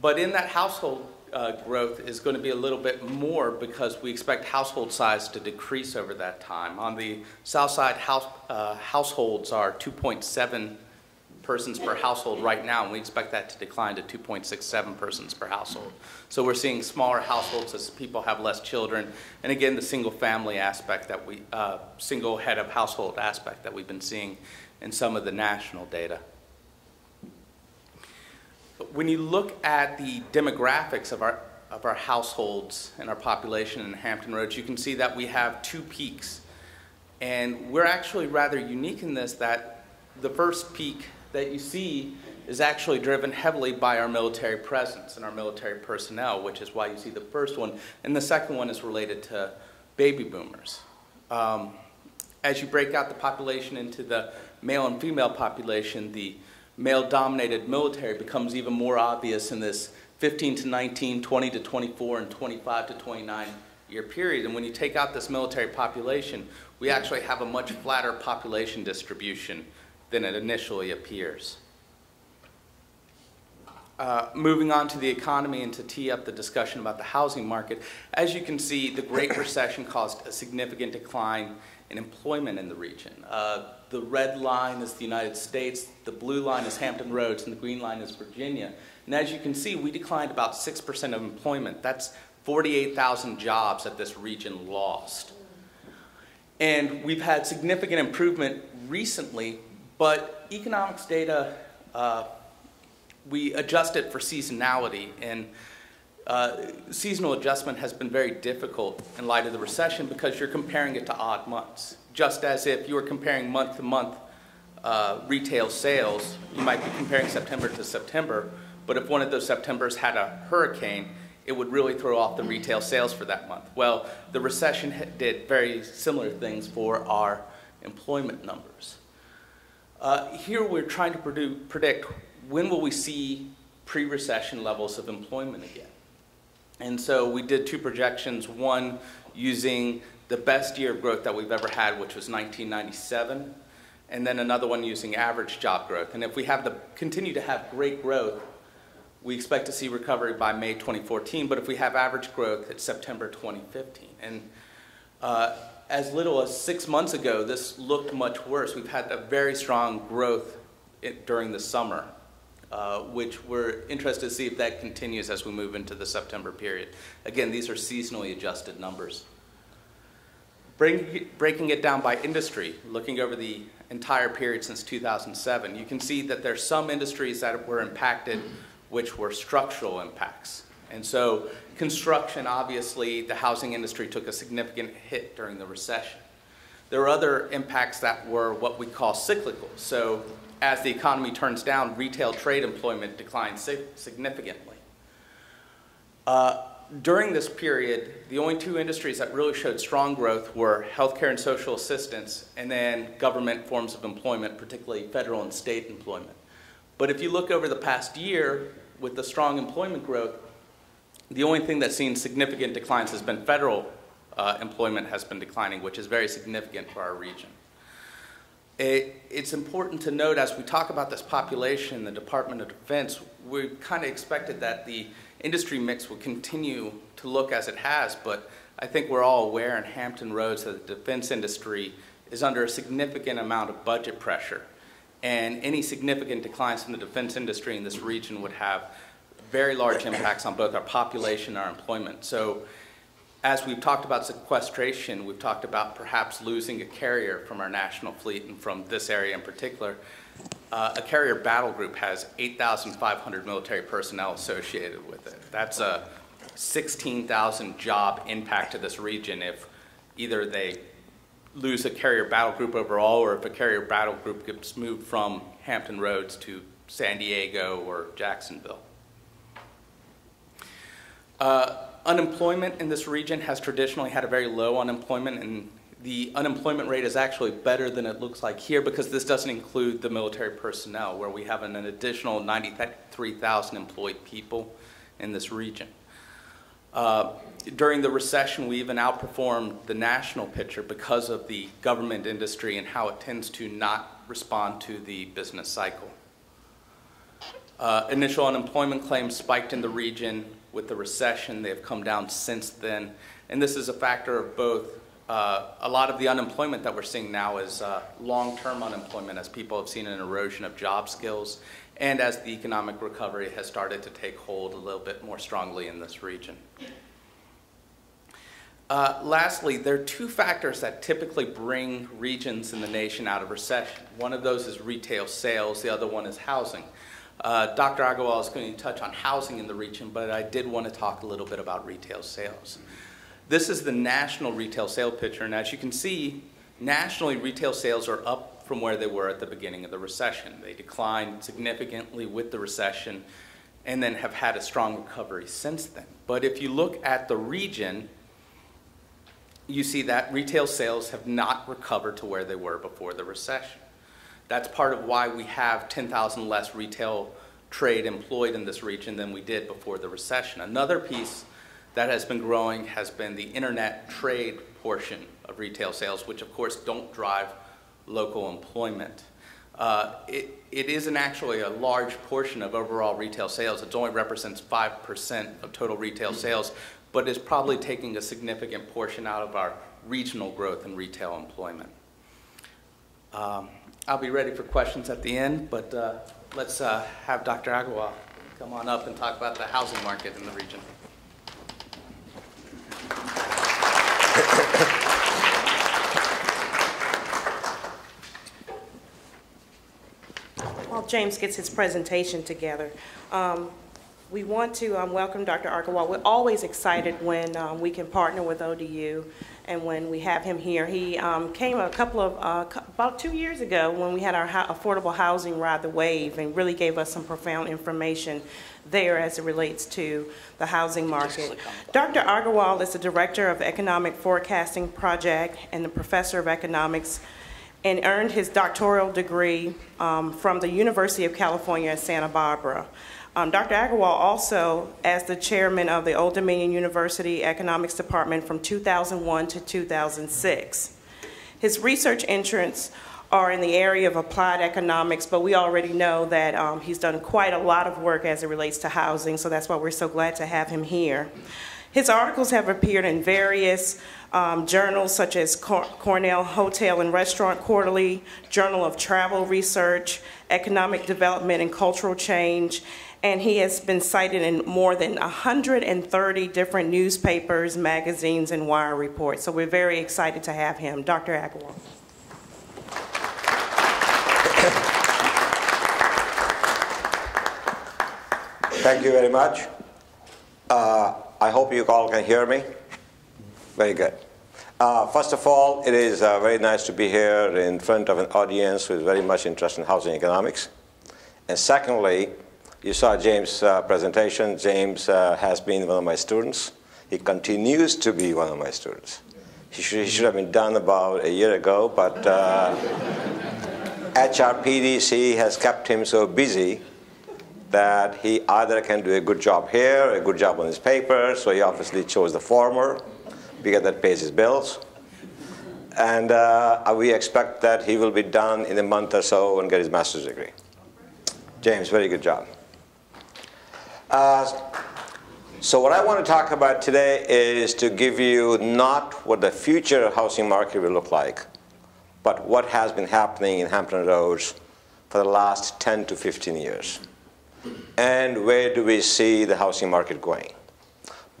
But in that household uh, growth is going to be a little bit more because we expect household size to decrease over that time. On the south side, house, uh, households are 2.7 persons per household right now, and we expect that to decline to two point six seven persons per household. So we're seeing smaller households as people have less children, and again, the single family aspect that we, uh, single head of household aspect that we've been seeing in some of the national data. When you look at the demographics of our, of our households and our population in Hampton Roads, you can see that we have two peaks. And we're actually rather unique in this, that the first peak that you see is actually driven heavily by our military presence and our military personnel, which is why you see the first one. And the second one is related to baby boomers. Um, as you break out the population into the male and female population, the male-dominated military becomes even more obvious in this fifteen to nineteen, twenty to twenty-four, and twenty-five to twenty-nine year period. And when you take out this military population, we actually have a much flatter population distribution than it initially appears. Uh, moving on to the economy and to tee up the discussion about the housing market, as you can see, the Great Recession caused a significant decline in employment in the region. Uh, the red line is the United States, the blue line is Hampton Roads, and the green line is Virginia. And as you can see, we declined about six percent of employment. That's forty-eight thousand jobs that this region lost. And we've had significant improvement recently, but economics data, uh, we adjust it for seasonality, and uh, seasonal adjustment has been very difficult in light of the recession because you're comparing it to odd months. Just as if you were comparing month to month uh, retail sales, you might be comparing September to September, but if one of those Septembers had a hurricane, it would really throw off the retail sales for that month. Well, the recession did very similar things for our employment numbers. Uh, here we're trying to produce, predict when will we see pre-recession levels of employment again. And so we did two projections, one using the best year of growth that we've ever had, which was nineteen ninety-seven, and then another one using average job growth. And if we have the, continue to have great growth, we expect to see recovery by May twenty fourteen, but if we have average growth, it's September twenty fifteen. And uh, as little as six months ago, this looked much worse. We've had a very strong growth it, during the summer, uh, which we're interested to see if that continues as we move into the September period. Again, these are seasonally adjusted numbers. Breaking, breaking it down by industry, looking over the entire period since two thousand seven, you can see that there's some industries that were impacted which were structural impacts. And so construction, obviously, the housing industry took a significant hit during the recession. There were other impacts that were what we call cyclical. So as the economy turns down, retail trade employment declined significantly. Uh, during this period, the only two industries that really showed strong growth were healthcare and social assistance, and then government forms of employment, particularly federal and state employment. But if you look over the past year, with the strong employment growth, the only thing that's seen significant declines has been federal uh, employment has been declining, which is very significant for our region. It, it's important to note, as we talk about this population, the Department of Defense, we kind of expected that the industry mix would continue to look as it has, but I think we're all aware in Hampton Roads that the defense industry is under a significant amount of budget pressure. And any significant declines from the defense industry in this region would have very large impacts on both our population and our employment. So as we've talked about sequestration, we've talked about perhaps losing a carrier from our national fleet and from this area in particular. Uh, a carrier battle group has eight thousand five hundred military personnel associated with it. That's a sixteen thousand job impact to this region if either they lose a carrier battle group overall or if a carrier battle group gets moved from Hampton Roads to San Diego or Jacksonville. Uh, unemployment in this region has traditionally had a very low unemployment, and the unemployment rate is actually better than it looks like here because this doesn't include the military personnel, where we have an additional ninety-three thousand employed people in this region. Uh, during the recession, we even outperformed the national picture because of the government industry and how it tends to not respond to the business cycle. Uh, initial unemployment claims spiked in the region with the recession. They have come down since then. And this is a factor of both Uh, a lot of the unemployment that we're seeing now is uh, long-term unemployment, as people have seen an erosion of job skills and as the economic recovery has started to take hold a little bit more strongly in this region. Uh, lastly, there are two factors that typically bring regions in the nation out of recession. One of those is retail sales, the other one is housing. Uh, Doctor Agarwal is going to touch on housing in the region, but I did want to talk a little bit about retail sales. This is the national retail sale picture, and as you can see, nationally retail sales are up from where they were at the beginning of the recession. They declined significantly with the recession and then have had a strong recovery since then. But if you look at the region, you see that retail sales have not recovered to where they were before the recession. That's part of why we have ten thousand less retail trade employed in this region than we did before the recession. Another piece that has been growing has been the internet trade portion of retail sales, which of course don't drive local employment. Uh, it, it isn't actually a large portion of overall retail sales. It only represents five percent of total retail sales, but is probably taking a significant portion out of our regional growth in retail employment. Um, I'll be ready for questions at the end, but uh, let's uh, have Doctor Agarwal come on up and talk about the housing market in the region. While James gets his presentation together, um, we want to um, welcome Doctor Agarwal. We're always excited when um, we can partner with O D U and when we have him here. He um, came a couple of, uh, about two years ago when we had our ho affordable housing ride the wave, and really gave us some profound information there as it relates to the housing market. Doctor Agarwal is the Director of Economic Forecasting Project and the Professor of Economics, and earned his doctoral degree um, from the University of California at Santa Barbara. Um, Doctor Agarwal also, as the chairman of the Old Dominion University Economics Department from two thousand one to two thousand six. His research interests are in the area of applied economics, but we already know that um, he's done quite a lot of work as it relates to housing, so that's why we're so glad to have him here. His articles have appeared in various um, journals such as Cor Cornell Hotel and Restaurant Quarterly, Journal of Travel Research, Economic Development and Cultural Change, and he has been cited in more than one hundred thirty different newspapers, magazines, and wire reports. So we're very excited to have him. Doctor Agarwal. Thank you very much. Uh, I hope you all can hear me. Very good. Uh, first of all, it is uh, very nice to be here in front of an audience who is very much interested in housing economics. And secondly, you saw James' uh, presentation. James uh, has been one of my students. He continues to be one of my students. He should, he should have been done about a year ago, but uh, H R P D C has kept him so busy that he either can do a good job here, a good job on his paper, so he obviously chose the former because that pays his bills. And uh, we expect that he will be done in a month or so and get his master's degree. James, very good job. Uh, so what I want to talk about today is to give you not what the future housing market will look like, but what has been happening in Hampton Roads for the last ten to fifteen years. And where do we see the housing market going?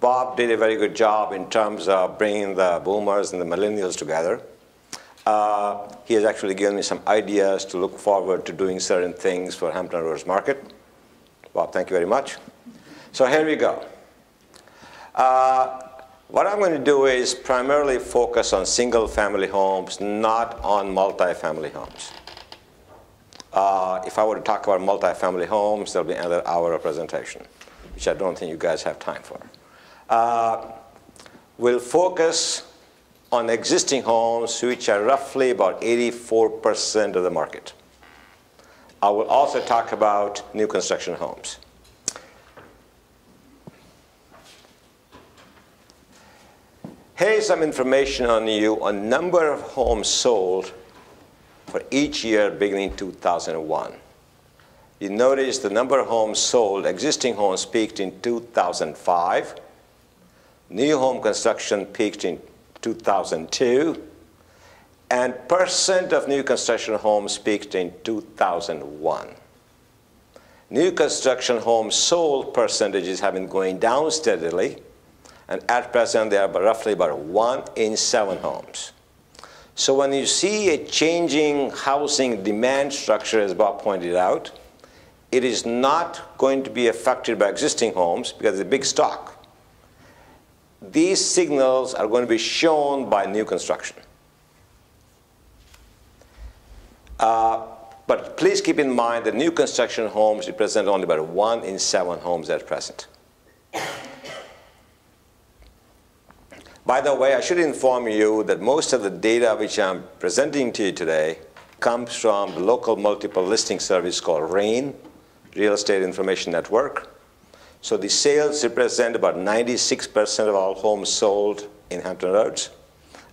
Bob did a very good job in terms of bringing the boomers and the millennials together. Uh, he has actually given me some ideas to look forward to doing certain things for Hampton Roads market. Bob, thank you very much. So here we go. Uh, what I'm going to do is primarily focus on single-family homes, not on multi-family homes. Uh, if I were to talk about multi-family homes, there'll be another hour of presentation, which I don't think you guys have time for. Uh, we'll focus on existing homes, which are roughly about eighty-four percent of the market. I will also talk about new construction homes. Here's some information on you on number of homes sold for each year beginning two thousand one. You notice the number of homes sold, existing homes peaked in two thousand five. New home construction peaked in two thousand two, and percent of new construction homes peaked in two thousand one. New construction home sold percentages have been going down steadily, and at present they are roughly about one in seven homes. So when you see a changing housing demand structure, as Bob pointed out, it is not going to be affected by existing homes because it's a big stock. These signals are going to be shown by new construction. Uh, but please keep in mind that new construction homes represent only about one in seven homes at present. By the way, I should inform you that most of the data which I'm presenting to you today comes from the local multiple listing service called RAIN, Real Estate Information Network. So the sales represent about ninety-six percent of all homes sold in Hampton Roads.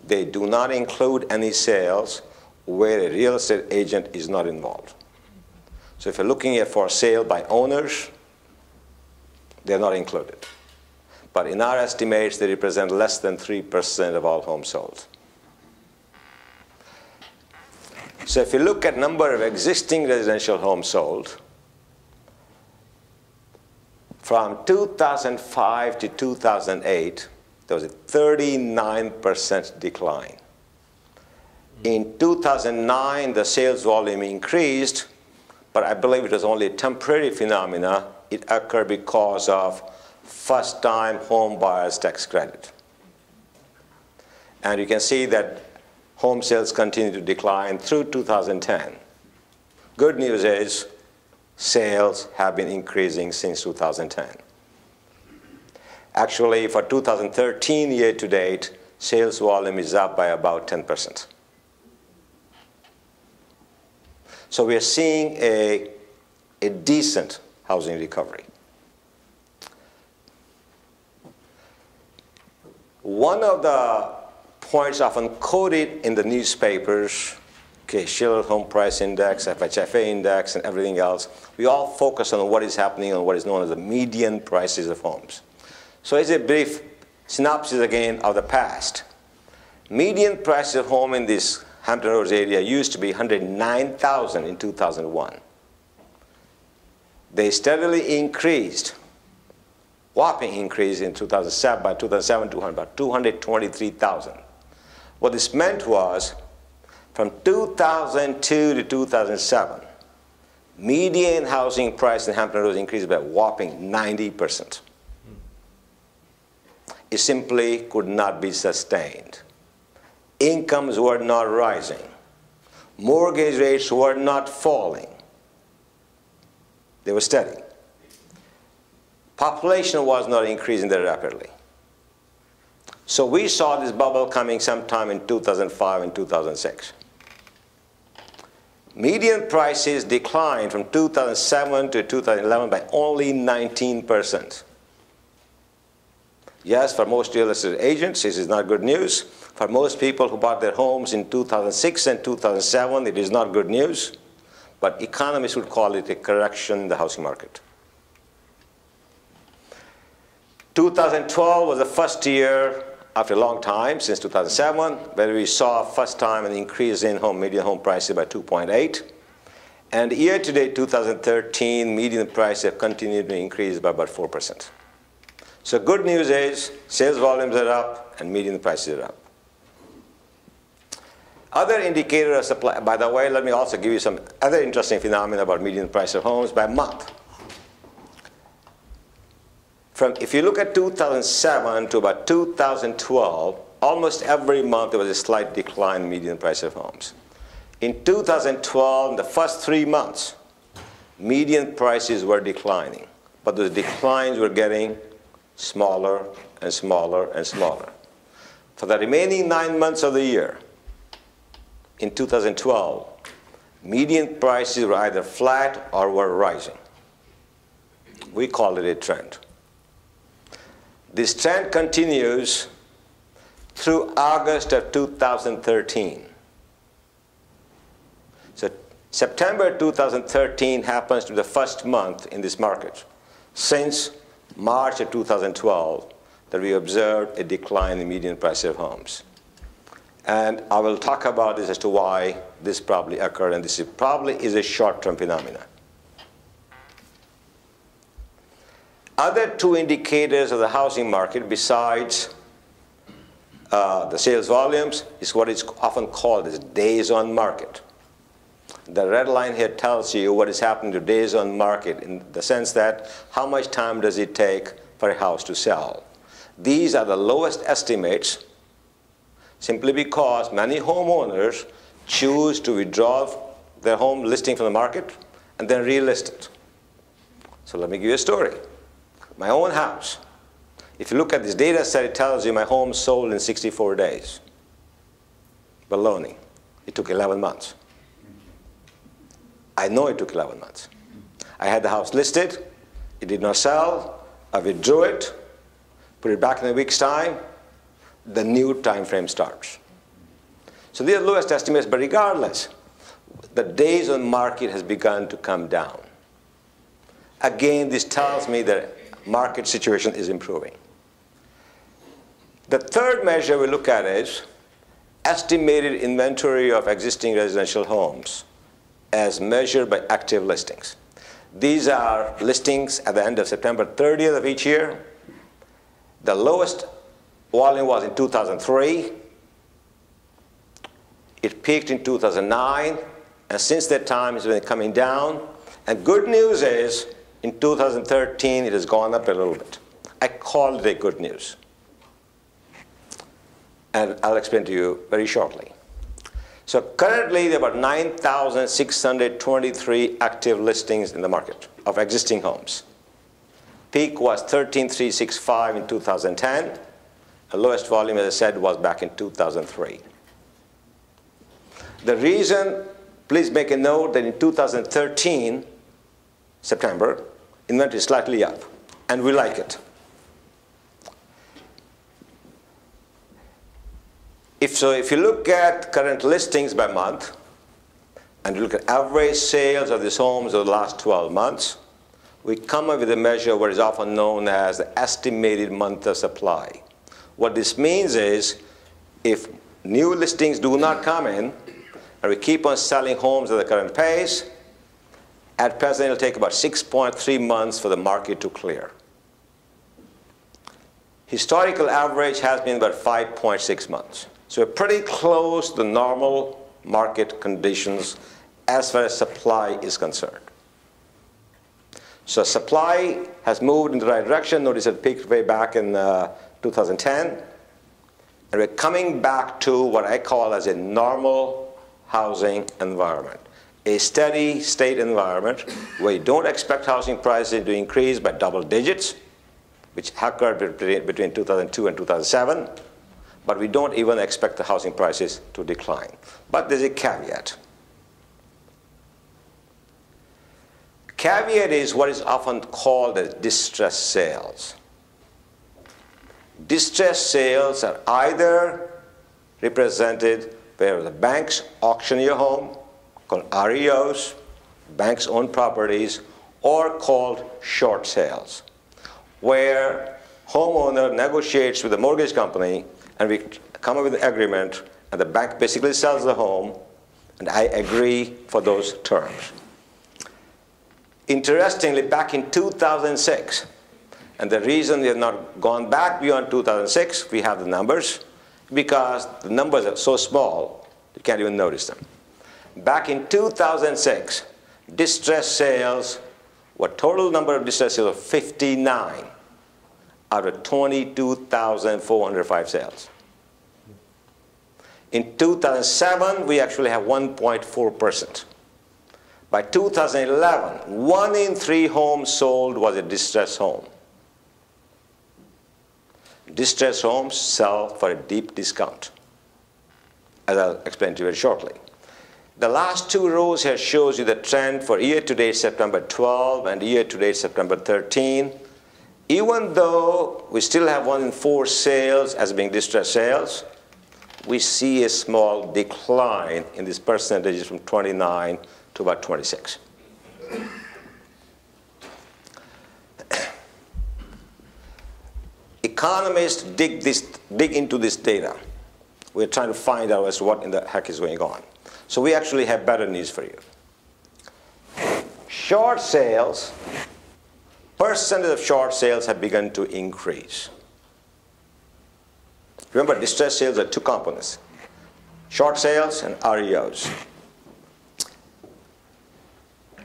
They do not include any sales where a real estate agent is not involved. So if you're looking at for sale by owners, they're not included. But in our estimates, they represent less than three percent of all homes sold. So if you look at number of existing residential homes sold, from two thousand five to two thousand eight, there was a thirty-nine percent decline. In two thousand nine, the sales volume increased, but I believe it was only a temporary phenomena. It occurred because of first-time home buyers tax credit. And you can see that home sales continue to decline through two thousand ten. Good news is sales have been increasing since two thousand ten. Actually, for two thousand thirteen year-to-date, sales volume is up by about ten percent. So we are seeing a, a decent housing recovery. One of the points often quoted in the newspapers, okay, Shiller Home Price Index, F H F A Index, and everything else, we all focus on what is happening on what is known as the median prices of homes. So it's a brief synopsis again of the past. Median price of home in this Hampton Roads area used to be one hundred nine thousand dollars in two thousand one. They steadily increased, whopping increase in two thousand seven, by two thousand seven to about two hundred twenty-three thousand. What this meant was, from two thousand two to two thousand seven, median housing price in Hampton Roads increased by a whopping ninety percent. It simply could not be sustained. Incomes were not rising. Mortgage rates were not falling. They were steady. Population was not increasing that rapidly. So we saw this bubble coming sometime in two thousand five and two thousand six. Median prices declined from two thousand seven to two thousand eleven by only nineteen percent. Yes, for most real estate agents, this is not good news. For most people who bought their homes in two thousand six and two thousand seven, it is not good news. But economists would call it a correction in the housing market. two thousand twelve was the first year after a long time, since two thousand seven, where we saw first time an increase in home median home prices by two point eight. And year-to-date two thousand thirteen, median prices have continued to increase by about four percent. So good news is sales volumes are up and median prices are up. Other indicator of supply, by the way, let me also give you some other interesting phenomena about median price of homes by month. From, if you look at two thousand seven to about two thousand twelve, almost every month there was a slight decline in median price of homes. In two thousand twelve, in the first three months, median prices were declining. But those declines were getting smaller and smaller and smaller. For the remaining nine months of the year, in two thousand twelve, median prices were either flat or were rising. We call it a trend. This trend continues through August of two thousand thirteen. So September two thousand thirteen happens to be the first month in this market since March of two thousand twelve that we observed a decline in median price of homes. And I will talk about this as to why this probably occurred, and this is probably is a short-term phenomenon. Other two indicators of the housing market besides uh, the sales volumes is what is often called as days on market. The red line here tells you what is happening to days on market in the sense that how much time does it take for a house to sell. These are the lowest estimates simply because many homeowners choose to withdraw their home listing from the market and then relist it. So let me give you a story. My own house. If you look at this data set, it tells you my home sold in sixty-four days. Baloney. It took eleven months. I know it took eleven months. I had the house listed. It did not sell. I withdrew it, put it back in a week's time. The new time frame starts. So these are lowest estimates, but regardless, the days on market has begun to come down. Again, this tells me that market situation is improving. The third measure we look at is estimated inventory of existing residential homes as measured by active listings. These are listings at the end of September thirtieth of each year. The lowest volume was in two thousand three. It peaked in two thousand nine, and since that time it's been coming down. And good news is, in two thousand thirteen, it has gone up a little bit. I call it a good news. And I'll explain to you very shortly. So currently, there are nine thousand six hundred twenty-three active listings in the market of existing homes. Peak was thirteen thousand three hundred sixty-five in two thousand ten. The lowest volume, as I said, was back in two thousand three. The reason, please make a note that in two thousand thirteen, September, inventory is slightly up, and we like it. If so, if you look at current listings by month, and you look at average sales of these homes over the last twelve months, we come up with a measure of what is often known as the estimated month of supply. What this means is, if new listings do not come in, and we keep on selling homes at the current pace, at present it'll take about six point three months for the market to clear. Historical average has been about five point six months. So we're pretty close to the normal market conditions as far as supply is concerned. So supply has moved in the right direction. Notice it peaked way back in uh, two thousand ten. And we're coming back to what I call as a normal housing environment. A steady state environment where you don't expect housing prices to increase by double digits, which occurred between two thousand two and two thousand seven, but we don't even expect the housing prices to decline. But there's a caveat. Caveat is what is often called as distress sales. Distress sales are either represented where the banks auction your home, called R E Os, banks' own properties, or called short sales, where homeowner negotiates with the mortgage company and we come up with an agreement and the bank basically sells the home and I agree for those terms. Interestingly, back in two thousand six, and the reason we have not gone back beyond two thousand six, we have the numbers, because the numbers are so small you can't even notice them. Back in two thousand six, distress sales were total number of distress sales of fifty-nine out of twenty-two thousand four hundred five sales. In two thousand seven, we actually have one point four percent. By two thousand eleven, one in three homes sold was a distress home. Distress homes sell for a deep discount, as I'll explain to you very shortly. The last two rows here shows you the trend for year-to-date September twelve and year-to-date September thirteen. Even though we still have one in four sales as being distress sales, we see a small decline in these percentages from twenty-nine to about twenty-six. Economists dig, this, dig into this data. We're trying to find out as to what in the heck is going on. So we actually have better news for you. Short sales, percentage of short sales have begun to increase. Remember, distressed sales are two components, short sales and R E Os.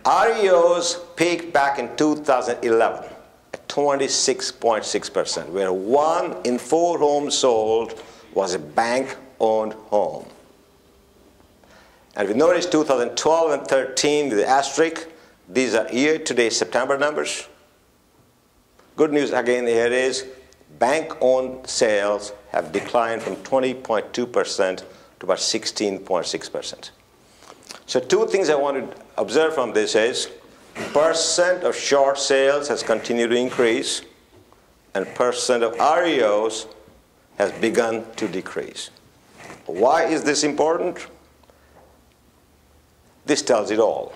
R E Os peaked back in two thousand eleven at twenty-six point six percent, where one in four homes sold was a bank-owned home. And we noticed two thousand twelve and thirteen with the asterisk, these are year-to-date September numbers. Good news again here is bank-owned sales have declined from twenty point two percent to about sixteen point six percent. So two things I want to observe from this is percent of short sales has continued to increase and percent of R E Os has begun to decrease. Why is this important? This tells it all.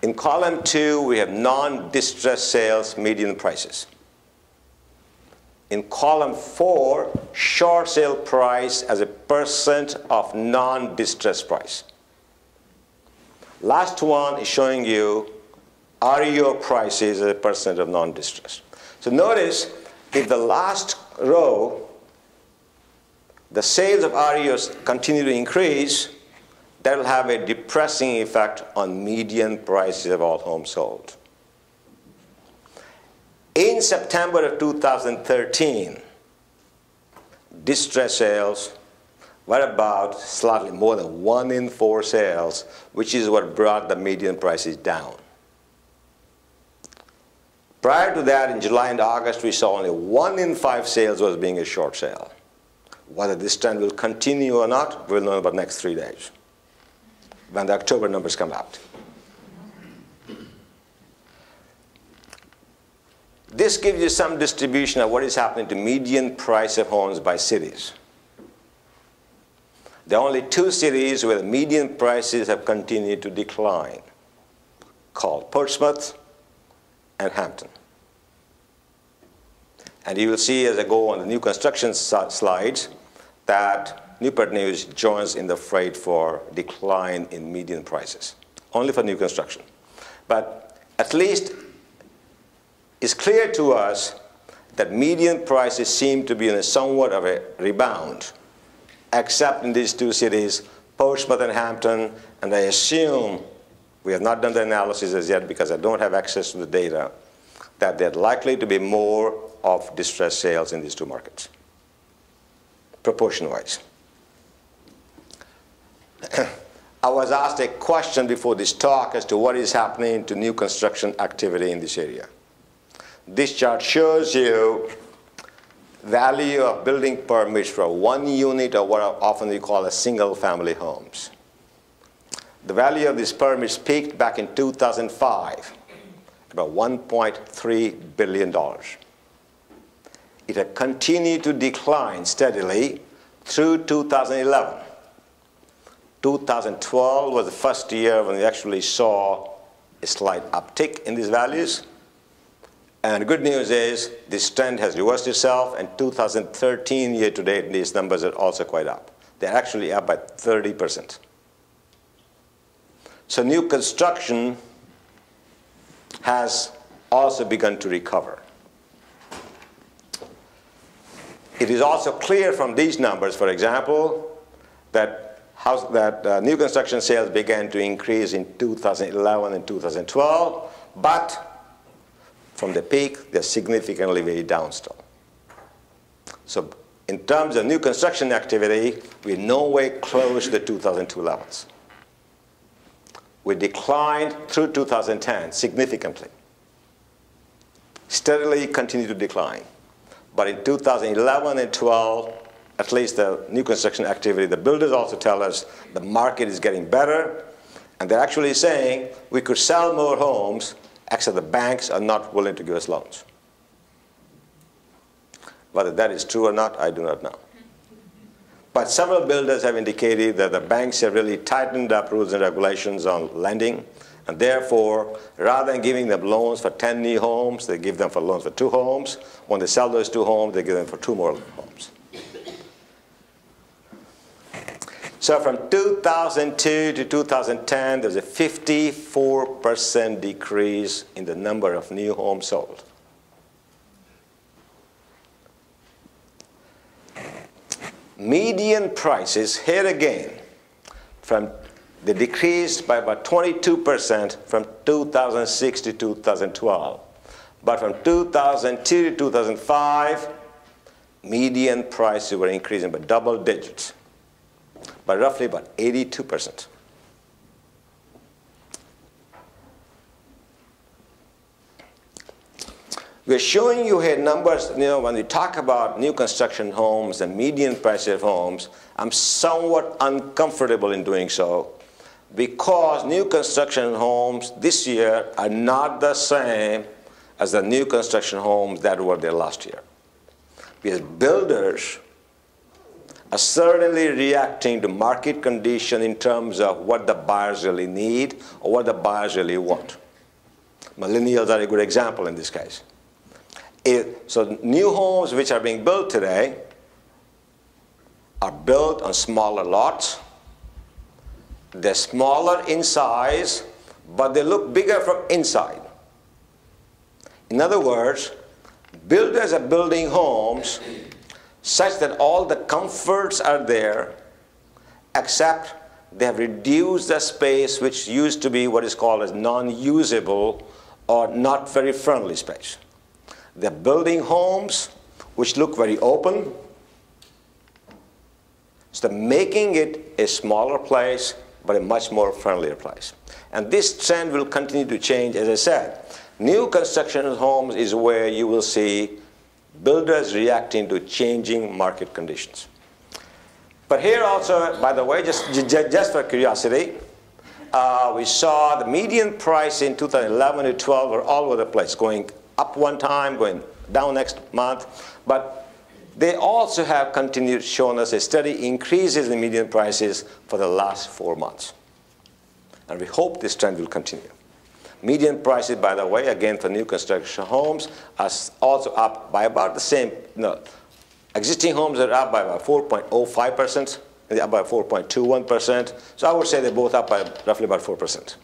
In column two, we have non-distressed sales median prices. In column four, short sale price as a percent of non-distressed price. Last one is showing you R E O prices as a percent of non-distressed. So notice if the last row, the sales of R E Os continue to increase, that will have a depressing effect on median prices of all homes sold. In September of two thousand thirteen, distressed sales were about slightly more than one in four sales, which is what brought the median prices down. Prior to that, in July and August, we saw only one in five sales was being a short sale. Whether this trend will continue or not, we'll know about the next three days, when the October numbers come out. This gives you some distribution of what is happening to median price of homes by cities. There are only two cities where the median prices have continued to decline, called Portsmouth and Hampton. And you will see as I go on the new construction slides that Newport News joins in the freight for decline in median prices, only for new construction. But at least it's clear to us that median prices seem to be in a somewhat of a rebound, except in these two cities, Portsmouth and Hampton, and I assume, we have not done the analysis as yet because I don't have access to the data, that there's likely to be more of distressed sales in these two markets, proportion-wise. I was asked a question before this talk as to what is happening to new construction activity in this area. This chart shows you value of building permits for one unit or what often we call a single family homes. The value of these permits peaked back in two thousand five, about one point three billion dollars. It had continued to decline steadily through two thousand eleven. two thousand twelve was the first year when we actually saw a slight uptick in these values. And the good news is this trend has reversed itself, and two thousand thirteen year-to-date, these numbers are also quite up. They're actually up by thirty percent. So new construction has also begun to recover. It is also clear from these numbers, for example, that House, that uh, new construction sales began to increase in two thousand eleven and two thousand twelve, but from the peak, they're significantly way down still. So in terms of new construction activity, we're no way close to the two thousand two levels. We declined through two thousand ten significantly, steadily continued to decline. But in two thousand eleven and twelve, at least the new construction activity, the builders also tell us the market is getting better, and they're actually saying we could sell more homes, except the banks are not willing to give us loans. Whether that is true or not, I do not know. But several builders have indicated that the banks have really tightened up rules and regulations on lending, and therefore, rather than giving them loans for ten new homes, they give them for loans for two homes. When they sell those two homes, they give them for two more homes. So from two thousand two to two thousand ten, there's a fifty-four percent decrease in the number of new homes sold. Median prices hit again from the decrease by about twenty-two percent from two thousand six to two thousand twelve. But from two thousand two to two thousand five, median prices were increasing by double digits, by roughly about eighty-two percent. We're showing you here numbers, you know, when we talk about new construction homes and median price of homes, I'm somewhat uncomfortable in doing so because new construction homes this year are not the same as the new construction homes that were there last year. Because builders are certainly reacting to market condition in terms of what the buyers really need or what the buyers really want. Millennials are a good example in this case. It, so new homes which are being built today are built on smaller lots. They're smaller in size, but they look bigger from inside. In other words, builders are building homes such that all the comforts are there, except they have reduced the space which used to be what is called as non-usable or not very friendly space. They're building homes which look very open. So they're making it a smaller place, but a much more friendlier place. And this trend will continue to change, as I said. New construction homes is where you will see builders reacting to changing market conditions. But here also, by the way, just, just for curiosity, uh, we saw the median price in two thousand eleven to twelve were all over the place, going up one time, going down next month. But they also have continued showing us a steady increases in median prices for the last four months. And we hope this trend will continue. Median prices, by the way, again, for new construction homes are also up by about the same. No, existing homes are up by about four point oh five percent, and they're up by four point two one percent. So I would say they're both up by roughly about four percent.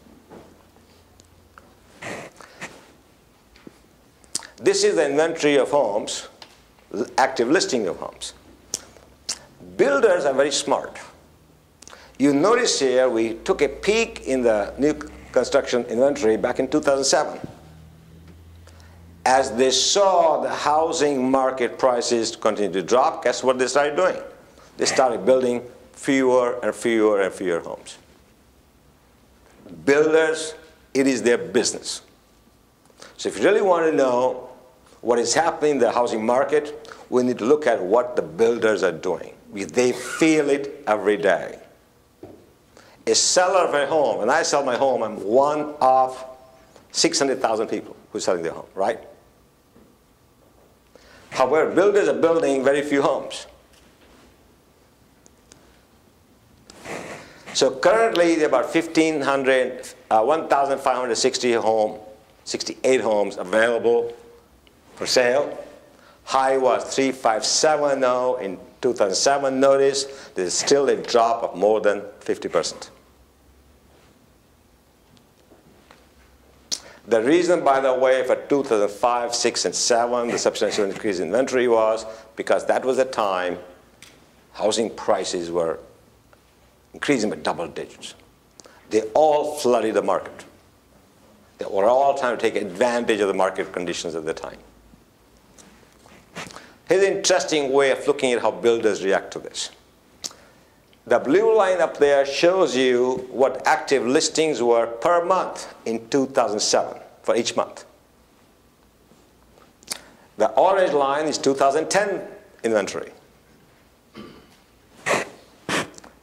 This is the inventory of homes, active listing of homes. Builders are very smart. You notice here we took a peak in the new construction inventory back in two thousand seven. As they saw the housing market prices continue to drop, guess what they started doing? They started building fewer and fewer and fewer homes. Builders, it is their business. So if you really want to know what is happening in the housing market, we need to look at what the builders are doing. They feel it every day. A seller of a home, and I sell my home, I'm one of six hundred thousand people who are selling their home, right? However, builders are building very few homes. So currently, there are about one thousand five hundred sixty homes, sixty-eight homes available for sale. High was three thousand five hundred seventy in two thousand seven. Notice there's still a drop of more than fifty percent. The reason, by the way, for two thousand five, six, and seven, the substantial increase in inventory was because that was the time housing prices were increasing by double digits. They all flooded the market. They were all trying to take advantage of the market conditions at the time. Here's an interesting way of looking at how builders react to this. The blue line up there shows you what active listings were per month in two thousand seven, for each month. The orange line is two thousand ten inventory.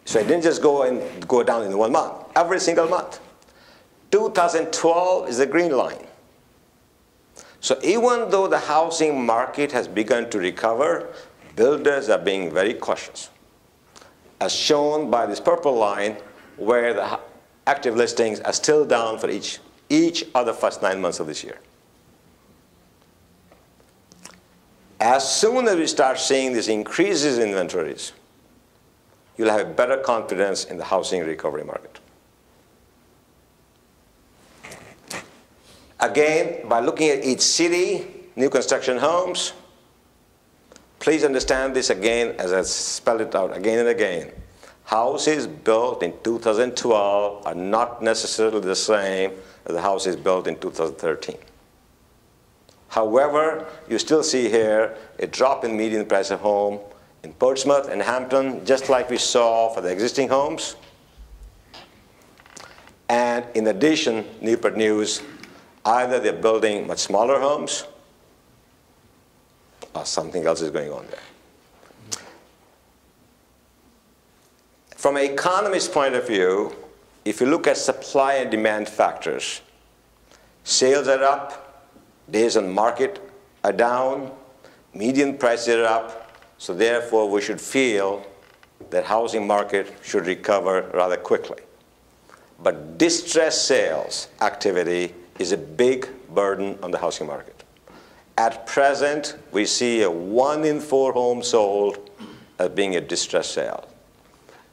So it didn't just go and go down in one month, every single month. two thousand twelve is the green line. So even though the housing market has begun to recover, builders are being very cautious, as shown by this purple line, where the active listings are still down for each, each of the first nine months of this year. As soon as we start seeing these increases in inventories, you'll have better confidence in the housing recovery market. Again, by looking at each city, new construction homes, please understand this again as I spell it out again and again. Houses built in two thousand twelve are not necessarily the same as the houses built in two thousand thirteen. However, you still see here a drop in median price of home in Portsmouth and Hampton, just like we saw for the existing homes. And in addition, Newport News, either they're building much smaller homes or something else is going on there. From an economist's point of view, if you look at supply and demand factors, sales are up, days on market are down, median prices are up, so therefore we should feel that housing market should recover rather quickly. But distressed sales activity is a big burden on the housing market. At present, we see a one in four home sold as being a distressed sale.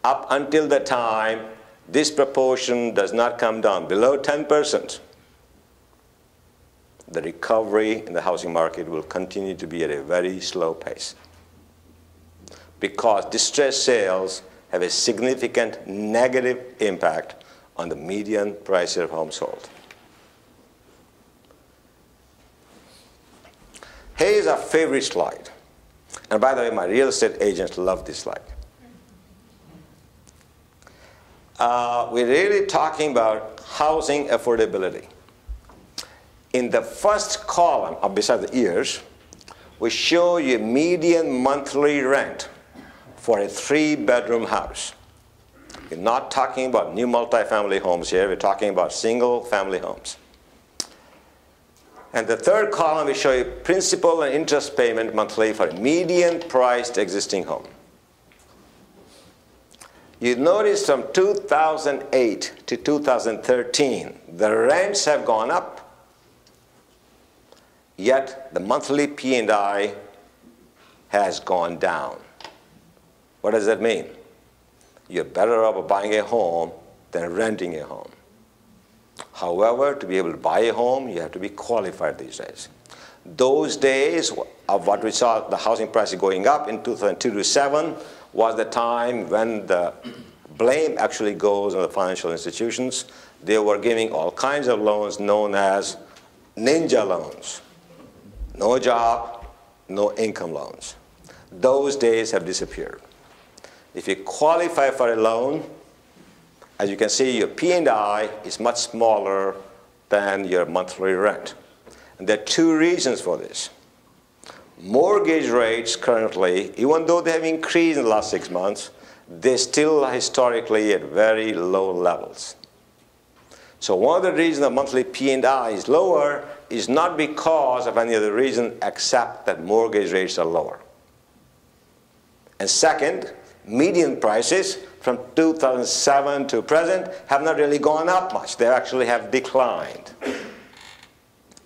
Up until the time, this proportion does not come down below ten percent. The recovery in the housing market will continue to be at a very slow pace, because distressed sales have a significant negative impact on the median price of homes sold. Here's our favorite slide. And by the way, my real estate agents love this slide. Uh, we're really talking about housing affordability. In the first column, uh, beside the years, we show you median monthly rent for a three-bedroom house. We're not talking about new multifamily homes here. We're talking about single-family homes. And the third column will show you principal and interest payment monthly for a median-priced existing home. You notice from two thousand eight to two thousand thirteen, the rents have gone up, yet the monthly P and I has gone down. What does that mean? You're better off buying a home than renting a home. However, to be able to buy a home, you have to be qualified these days. Those days of what we saw the housing prices going up in two thousand two to two thousand seven was the time when the blame actually goes on the financial institutions. They were giving all kinds of loans known as ninja loans. No job, no income loans. Those days have disappeared. If you qualify for a loan, as you can see, your P and I is much smaller than your monthly rent. And there are two reasons for this. Mortgage rates currently, even though they have increased in the last six months, they're still historically at very low levels. So one of the reasons the monthly P and I is lower is not because of any other reason except that mortgage rates are lower. And second, median prices from two thousand seven to present have not really gone up much. They actually have declined,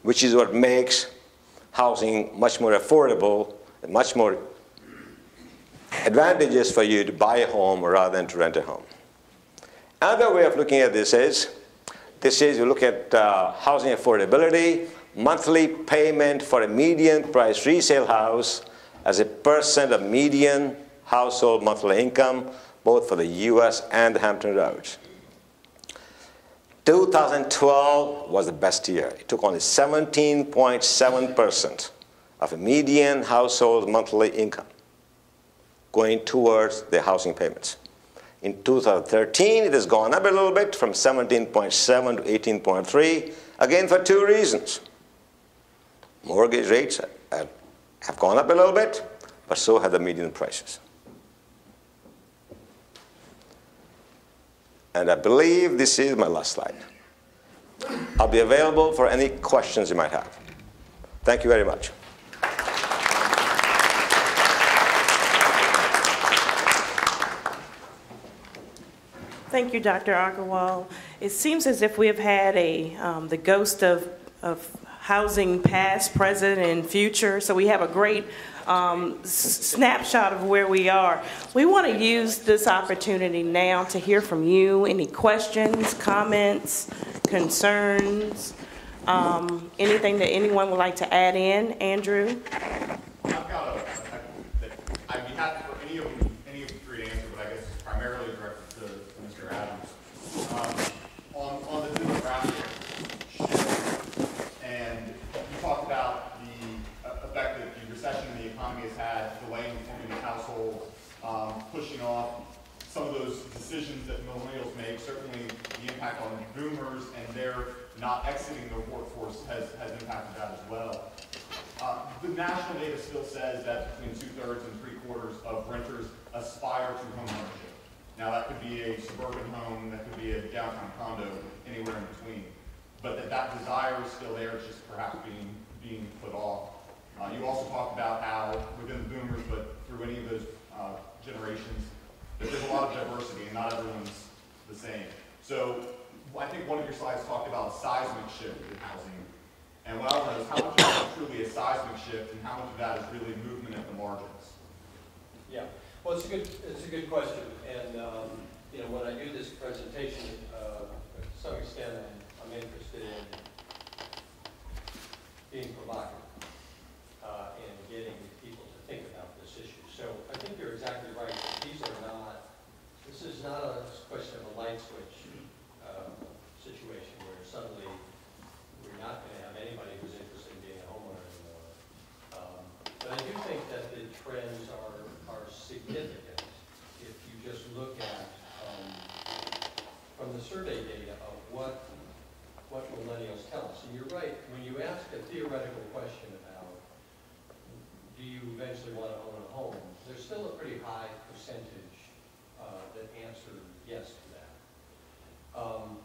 which is what makes housing much more affordable and much more advantageous for you to buy a home rather than to rent a home. Another way of looking at this is, this is you look at uh, housing affordability, monthly payment for a median price resale house as a percent of median household monthly income, both for the U S and the Hampton Roads. two thousand twelve was the best year. It took only seventeen point seven percent of a median household monthly income going towards the housing payments. In two thousand thirteen, it has gone up a little bit from seventeen point seven to eighteen point three, again for two reasons. Mortgage rates have gone up a little bit, but so have the median prices. And I believe this is my last slide. I'll be available for any questions you might have. Thank you very much. Thank you, Doctor Agarwal. It seems as if we have had a, um, the ghost of, of housing past, present, and future. So we have a great um, snapshot of where we are. We want to use this opportunity now to hear from you. Any questions, comments, concerns, um, anything that anyone would like to add in? Andrew? I've got a, I'd be happy for any of you, any of you three to answer, but I guess it's primarily directed to Mister Adams. Um, on, on the demographic shift, and you talked about the effect that the recession the economy has had, delaying forming households, um, pushing off some of those decisions that millennials make, certainly the impact on boomers and their not exiting the workforce has, has impacted that as well. Uh, the national data still says that between two-thirds and three-quarters of renters aspire to home ownership. Now that could be a suburban home, that could be a downtown condo, anywhere in between. But that, that desire is still there, it's just perhaps being, being put off. Uh, you also talked about how within the boomers, but through any of those uh, generations, that there's a lot of diversity and not everyone's the same. So I think one of your slides talked about a seismic shift in housing. And what I want to know is how much of that is truly a seismic shift and how much of that is really movement at the margins? Yeah, well, it's a good, it's a good question. And, um, you know, when I do this presentation, uh, to some extent, I'm, I'm interested in being provocative uh, and getting people to think about this issue. So I think you're exactly right. These are not, this is not a question of a light switch uh, situation where suddenly we're not going to have anybody who's interested in being a homeowner anymore. Um, but I do think that the trends are, are significant if you just look at, um, from the survey data, of what, what millennials tell us. And you're right, when you ask a theoretical question about do you eventually want to own a home, there's still a pretty high percentage uh, that answer yes to that. Um,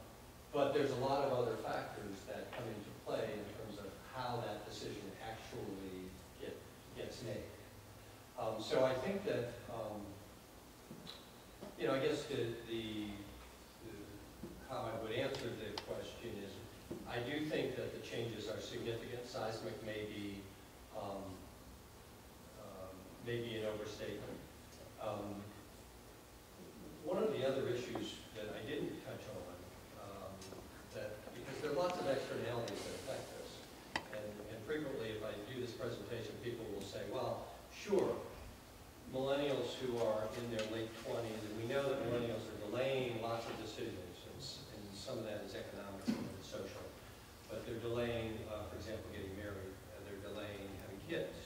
But there's a lot of other factors that come into play in terms of how that decision actually get, gets made. Um, so I think that, um, you know, I guess the, the, the, how I would answer the question is, I do think that the changes are significant. Seismic may be, um, um, may be an overstatement. Um, one of the other issues that I didn't touch on, that, because there are lots of externalities that affect this. And, and frequently, if I do this presentation, people will say, well, sure, millennials who are in their late twenties, and we know that millennials are delaying lots of decisions, and, and some of that is economic and social, but they're delaying, uh, for example, getting married, and they're delaying having kids.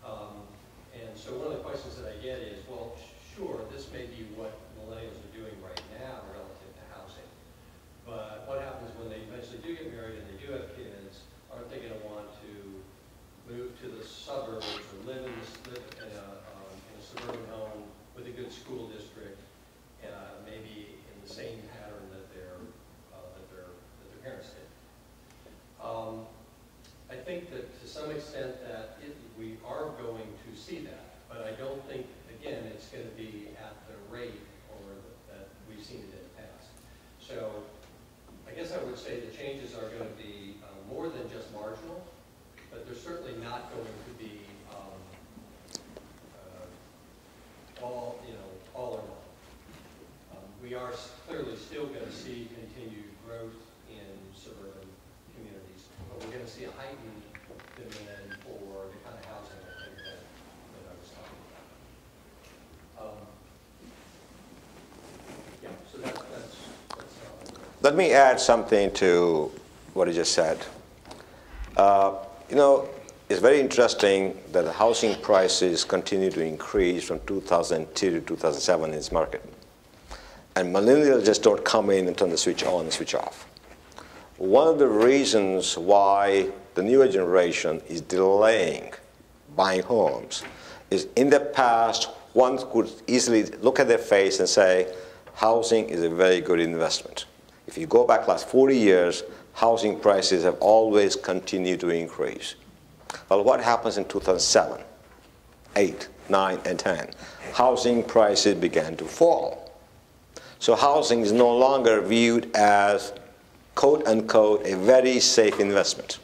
Um, and so one of the questions that I get is, well, sure, this may be what millennials are doing right now, but what happens when they eventually do get married and they do have kids? Aren't they going to want to move to the suburbs or live in, the, live in, a, um, in a suburban home with a good school district, uh, maybe in the same pattern that their uh, that their that their parents did? Um, I think that to some extent that it, we are going to see that, but I don't think again it's going to be at the rate or the, that we've seen it in the past. So. I guess I would say the changes are going to be uh, more than just marginal, but they're certainly not going to be um, uh, all, you know, all or none. Um, we are clearly still going to see continued growth in suburban communities, but we're going to see a heightened demand for the kind of housing I think that, that I was talking about. Um, yeah, so that's that's. Let me add something to what you just said. Uh, you know, it's very interesting that the housing prices continue to increase from two thousand two to two thousand seven in this market. And millennials just don't come in and turn the switch on and switch off. One of the reasons why the newer generation is delaying buying homes is in the past, one could easily look at their face and say, housing is a very good investment. If you go back last forty years, housing prices have always continued to increase. Well, what happens in two thousand seven, eight, nine, and ten? Housing prices began to fall. So housing is no longer viewed as, quote unquote, a very safe investment.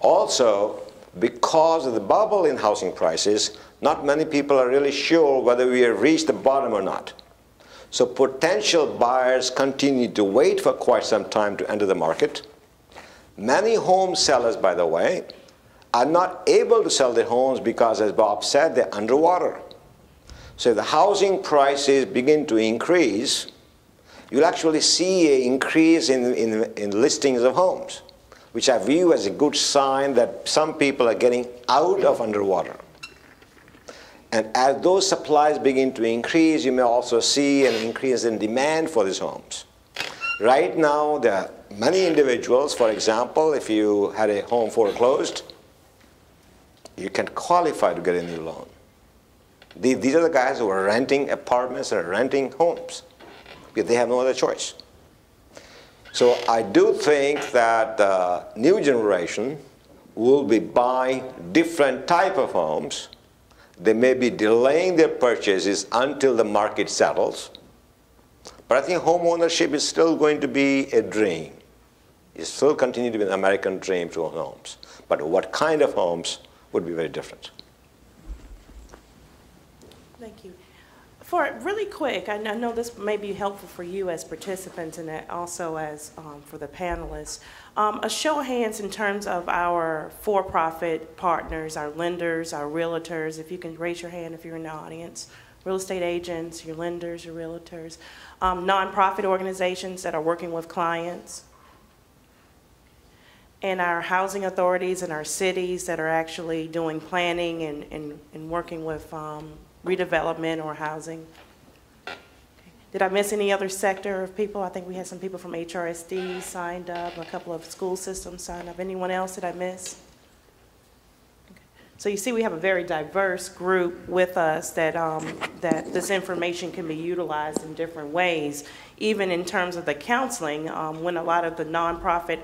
Also, because of the bubble in housing prices, not many people are really sure whether we have reached the bottom or not. So potential buyers continue to wait for quite some time to enter the market. Many home sellers, by the way, are not able to sell their homes because, as Bob said, they're underwater. So if the housing prices begin to increase, you'll actually see an increase in, in, in listings of homes, which I view as a good sign that some people are getting out of underwater. And as those supplies begin to increase, you may also see an increase in demand for these homes. Right now, there are many individuals, for example, if you had a home foreclosed, you can qualify to get a new loan. These are the guys who are renting apartments and renting homes, because they have no other choice. So I do think that the new generation will be buying different type of homes. They may be delaying their purchases until the market settles. But I think home ownership is still going to be a dream. It still continues to be an American dream to own homes. But what kind of homes would be very different. Thank you. For really quick, I know this may be helpful for you as participants and also as um, for the panelists. Um, a show of hands in terms of our for-profit partners, our lenders, our realtors. If you can raise your hand if you're in the audience. Real estate agents, your lenders, your realtors. Um, nonprofit organizations that are working with clients. And our housing authorities and our cities that are actually doing planning and, and, and working with um, redevelopment or housing. Okay. Did I miss any other sector of people? I think we had some people from H R S D signed up, a couple of school systems signed up. Anyone else that I missed? Okay. So you see we have a very diverse group with us that, um, that this information can be utilized in different ways, even in terms of the counseling, um, when a lot of the nonprofit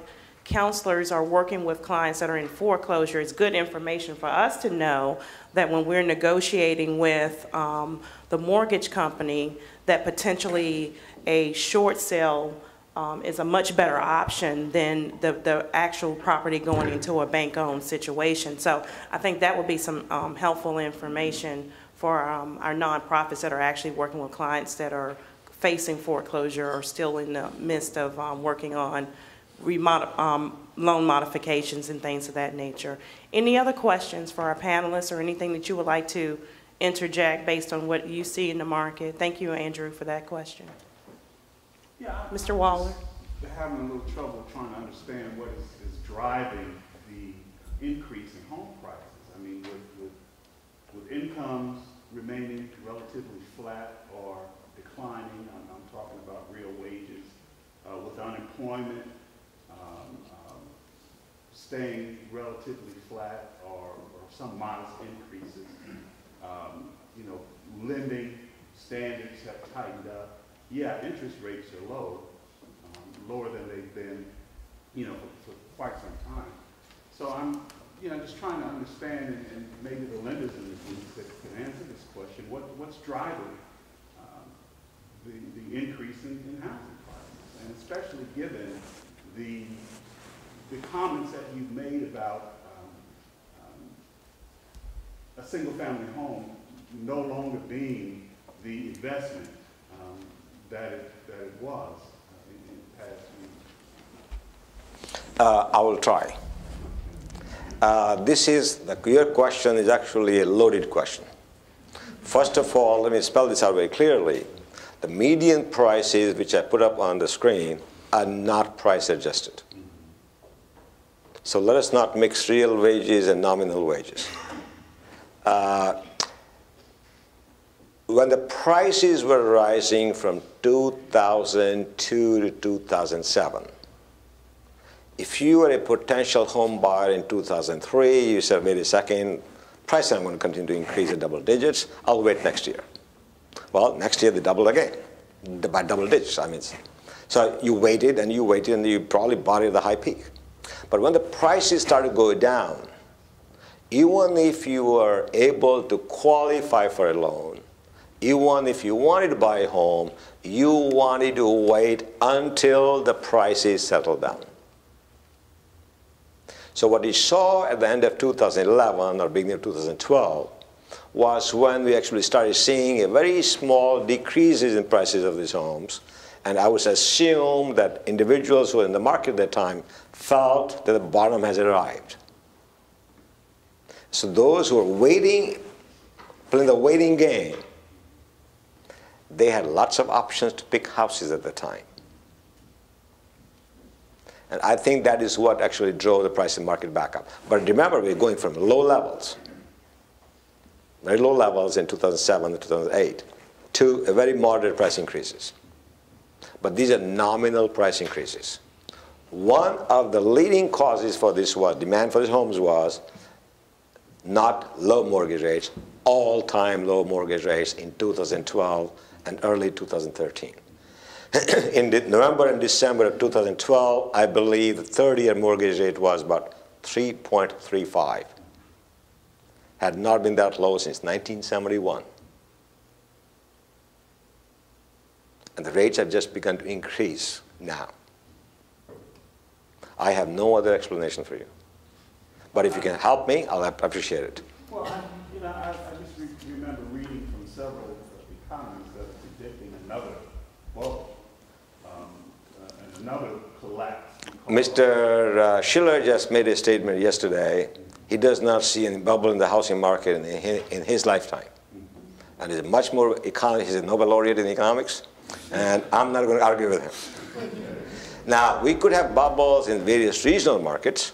counselors are working with clients that are in foreclosure. It's good information for us to know that when we're negotiating with um, the mortgage company, that potentially a short sale um, is a much better option than the, the actual property going into a bank-owned situation. So I think that would be some um, helpful information for um, our nonprofits that are actually working with clients that are facing foreclosure or still in the midst of um, working on Remod um, loan modifications and things of that nature. Any other questions for our panelists or anything that you would like to interject based on what you see in the market? Thank you, Andrew, for that question. Yeah, Mister Waller. They're having a little trouble trying to understand what is, is driving the increase in home prices. I mean, with, with, with incomes remaining relatively flat or declining, I'm, I'm talking about real wages, uh, with unemployment Um, um, staying relatively flat or, or some modest increases. Um, you know, lending standards have tightened up. Yeah, interest rates are low, um, lower than they've been, you know, for, for quite some time. So I'm, you know, just trying to understand, and, and maybe the lenders in the group that can answer this question, what, what's driving um, the, the increase in, in housing prices, and especially given The, the comments that you've made about um, um, a single-family home no longer being the investment um, that, it, that it was in, in the past years. Uh, I will try. Uh, this is, the, your question is actually a loaded question. First of all, let me spell this out very clearly. The median prices, which I put up on the screen, are not price adjusted. So let us not mix real wages and nominal wages. Uh, when the prices were rising from two thousand two to two thousand seven, if you were a potential home buyer in two thousand three, you said, wait a second, prices are going to continue to increase at double digits. I'll wait next year. Well, next year they doubled again, by double digits, I mean. So you waited and you waited and you probably bought it at the high peak. But when the prices started to go down, even if you were able to qualify for a loan, even if you wanted to buy a home, you wanted to wait until the prices settled down. So what we saw at the end of two thousand eleven or beginning of two thousand twelve was when we actually started seeing a very small decreases in prices of these homes. And I would assume that individuals who were in the market at that time felt that the bottom has arrived. So those who were waiting, playing the waiting game, they had lots of options to pick houses at the time. And I think that is what actually drove the pricing market back up. But remember, we're going from low levels, very low levels in two thousand seven and two thousand eight, to a very moderate price increases. But these are nominal price increases. One of the leading causes for this was, demand for these homes was, not low mortgage rates, all-time low mortgage rates in two thousand twelve and early two thousand thirteen. In November and December of two thousand twelve, I believe the thirty-year mortgage rate was about three point three five. Had not been that low since nineteen seventy-one. And the rates have just begun to increase now. I have no other explanation for you. But if you can help me, I'll appreciate it. Well, I, you know, I, I just re remember reading from several economists that are predicting another low, um, uh, another collapse. Mister Uh, Shiller just made a statement yesterday. He does not see any bubble in the housing market in, in, in his lifetime. Mm-hmm. And he's a much more economist. He's a Nobel laureate in economics, and I'm not going to argue with him. Now, we could have bubbles in various regional markets.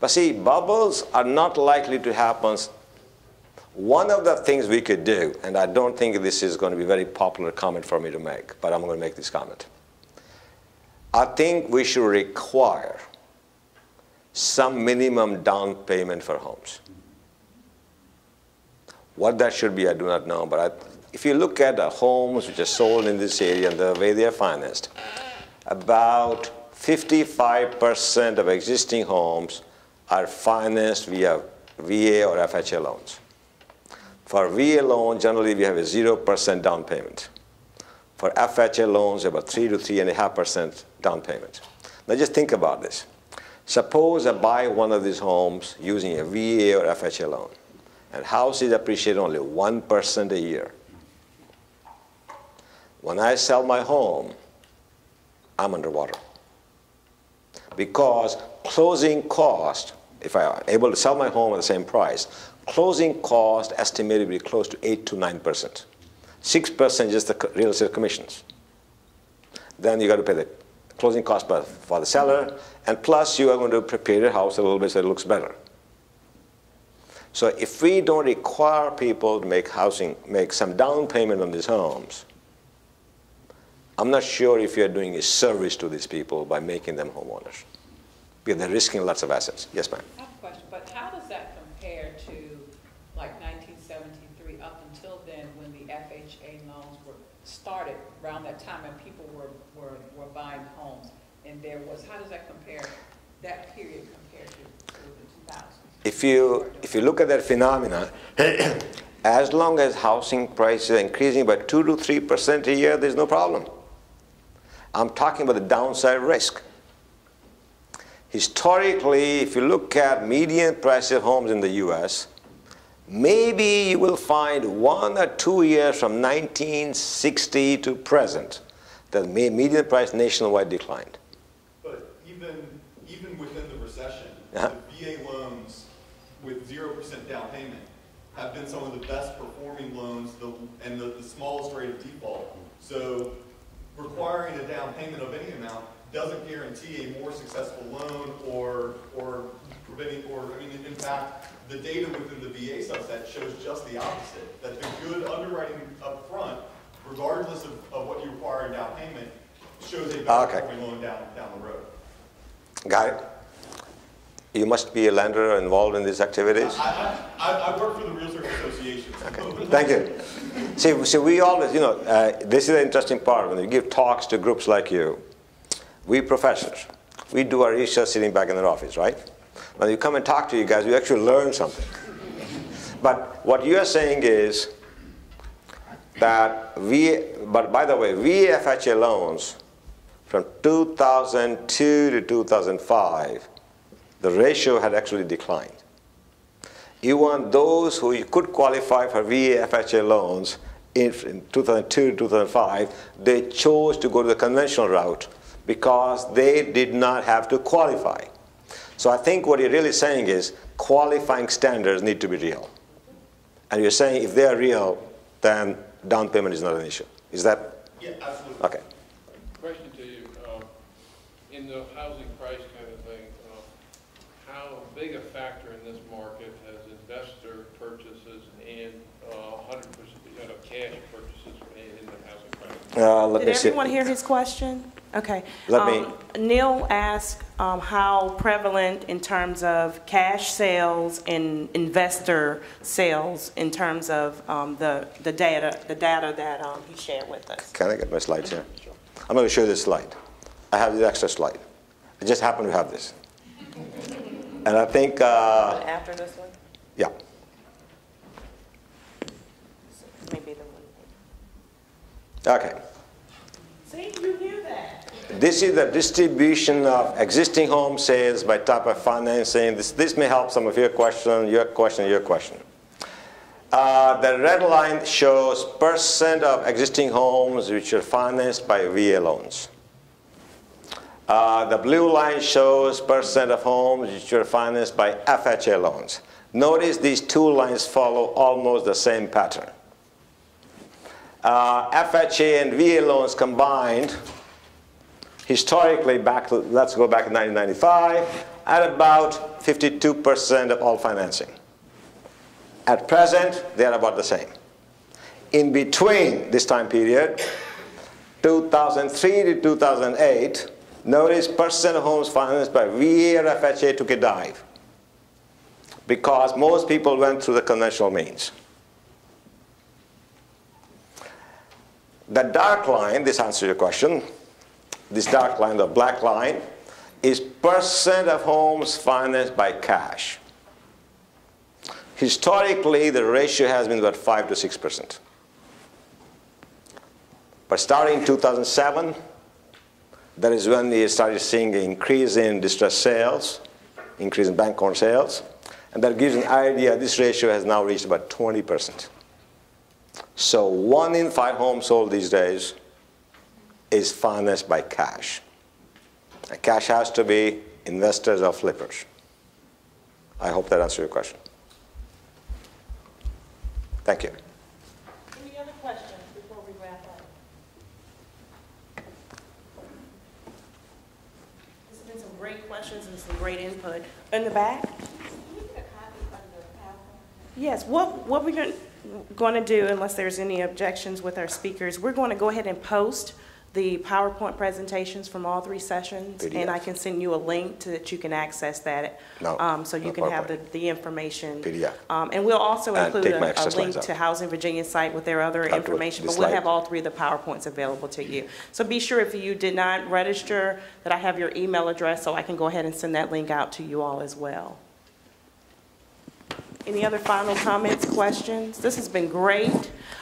But see, bubbles are not likely to happen. One of the things we could do, and I don't think this is going to be a very popular comment for me to make, but I'm going to make this comment. I think we should require some minimum down payment for homes. What that should be, I do not know. But I, if you look at the homes which are sold in this area and the way they are financed, about fifty-five percent of existing homes are financed via V A or F H A loans. For V A loans, generally we have a zero percent down payment. For F H A loans, about three to three point five percent down payment. Now just think about this. Suppose I buy one of these homes using a V A or F H A loan, and houses appreciate only one percent a year. When I sell my home, I'm underwater. Because closing cost, if I am able to sell my home at the same price, closing cost estimated to be close to eight to nine percent. six percent just the real estate commissions. Then you got to pay the closing cost for the seller, and plus you are going to prepare your house a little bit so it looks better. So if we don't require people to make housing, make some down payment on these homes, I'm not sure if you're doing a service to these people by making them homeowners, because they're risking lots of assets. Yes, ma'am? I have a question, but how does that compare to like nineteen seventy-three up until then when the F H A loans were started around that time and people were, were, were buying homes and there was, how does that compare, that period compared to, to the two thousands? If you, if you look at that phenomena, as long as housing prices are increasing by two to three percent a year, there's no problem. I'm talking about the downside risk. Historically, if you look at median price of homes in the U S, maybe you will find one or two years from nineteen sixty to present that median price nationwide declined. But even, even within the recession, uh-huh. the V A loans with zero percent down payment have been some of the best performing loans the, and the, the smallest rate of default. So requiring a down payment of any amount doesn't guarantee a more successful loan or, or preventing, or I mean, in fact, the data within the V A subset shows just the opposite, that the good underwriting up front, regardless of, of what you require in down payment, shows a better okay. performing loan down, down the road. Got it. You must be a lender involved in these activities? I, I, I work for the Realtor Association. Okay. Thank you. See, see, we always, you know, uh, this is the interesting part. When we give talks to groups like you, we professors, we do our research sitting back in the office, right? When you come and talk to you guys, we actually learn something. But what you are saying is that we, but by the way, V F H A loans from two thousand two to two thousand five the ratio had actually declined. You want those who could qualify for V A F H A loans in, in two thousand two, two thousand five, they chose to go to the conventional route because they did not have to qualify. So I think what you're really saying is qualifying standards need to be real. And you're saying if they are real, then down payment is not an issue. Is that? Yeah, absolutely. Okay. Question to you. Uh, in the housing price kind of thing, uh, how big a factor in this market has investor purchases and uh, one hundred percent of cash purchases made in the housing price? Uh, let Did me everyone see. hear his question? Okay. Let um, me. Neil asked um, how prevalent in terms of cash sales and investor sales in terms of um, the, the data the data that um, he shared with us. Can I get my slides here? Sure. I'm going to show you this slide. I have the extra slide. I just happen to have this. And I think... Uh, after this one? Yeah. Maybe the one. Okay. See, you knew that. This is the distribution of existing home sales by type of financing. This, this may help some of your question, your question, your question. Uh, the red line shows percent of existing homes which are financed by V A loans. Uh, the blue line shows percent of homes which are financed by F H A loans. Notice these two lines follow almost the same pattern. Uh, F H A and V A loans combined, historically, back to, let's go back to nineteen ninety-five, at about fifty-two percent of all financing. At present, they are about the same. In between this time period, two thousand three to two thousand eight, notice percent of homes financed by V A or F H A took a dive because most people went through the conventional means. The dark line, this answers your question, this dark line, the black line, is percent of homes financed by cash. Historically, the ratio has been about five to six percent. But starting in two thousand seven, that is when we started seeing an increase in distressed sales, increase in bank loan sales, and that gives an idea this ratio has now reached about twenty percent. So one in five homes sold these days is financed by cash. And cash has to be investors or flippers. I hope that answers your question. Thank you. Any other questions before we wrap up? This has been some great questions and some great input. In the back? Can you get a copy of the PowerPoint? Yes. What what we're going to going to do, unless there's any objections with our speakers, we're going to go ahead and post the PowerPoint presentations from all three sessions, P D F. And I can send you a link to that you can access that, no, um, so you no can PowerPoint. have the, the information. P D F. Um, and we'll also and include a, a link to Housing Virginia's site with their other I'll information, but we'll slide. have all three of the PowerPoints available to you. So be sure if you did not register that I have your email address, so I can go ahead and send that link out to you all as well. Any other final comments, questions? This has been great.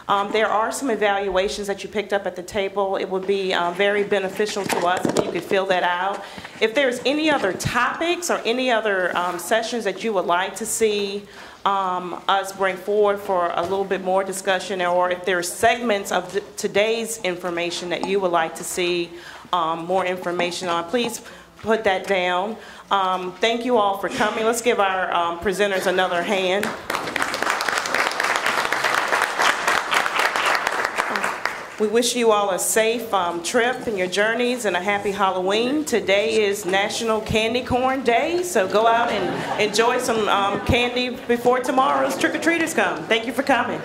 Um, there are some evaluations that you picked up at the table. It would be uh, very beneficial to us if you could fill that out. If there's any other topics or any other um, sessions that you would like to see um, us bring forward for a little bit more discussion, or if there are segments of th today's information that you would like to see um, more information on, please put that down. Um, thank you all for coming. Let's give our um, presenters another hand. We wish you all a safe um, trip and your journeys and a happy Halloween. Today is National Candy Corn Day, so go out and enjoy some um, candy before tomorrow's trick-or-treaters come. Thank you for coming.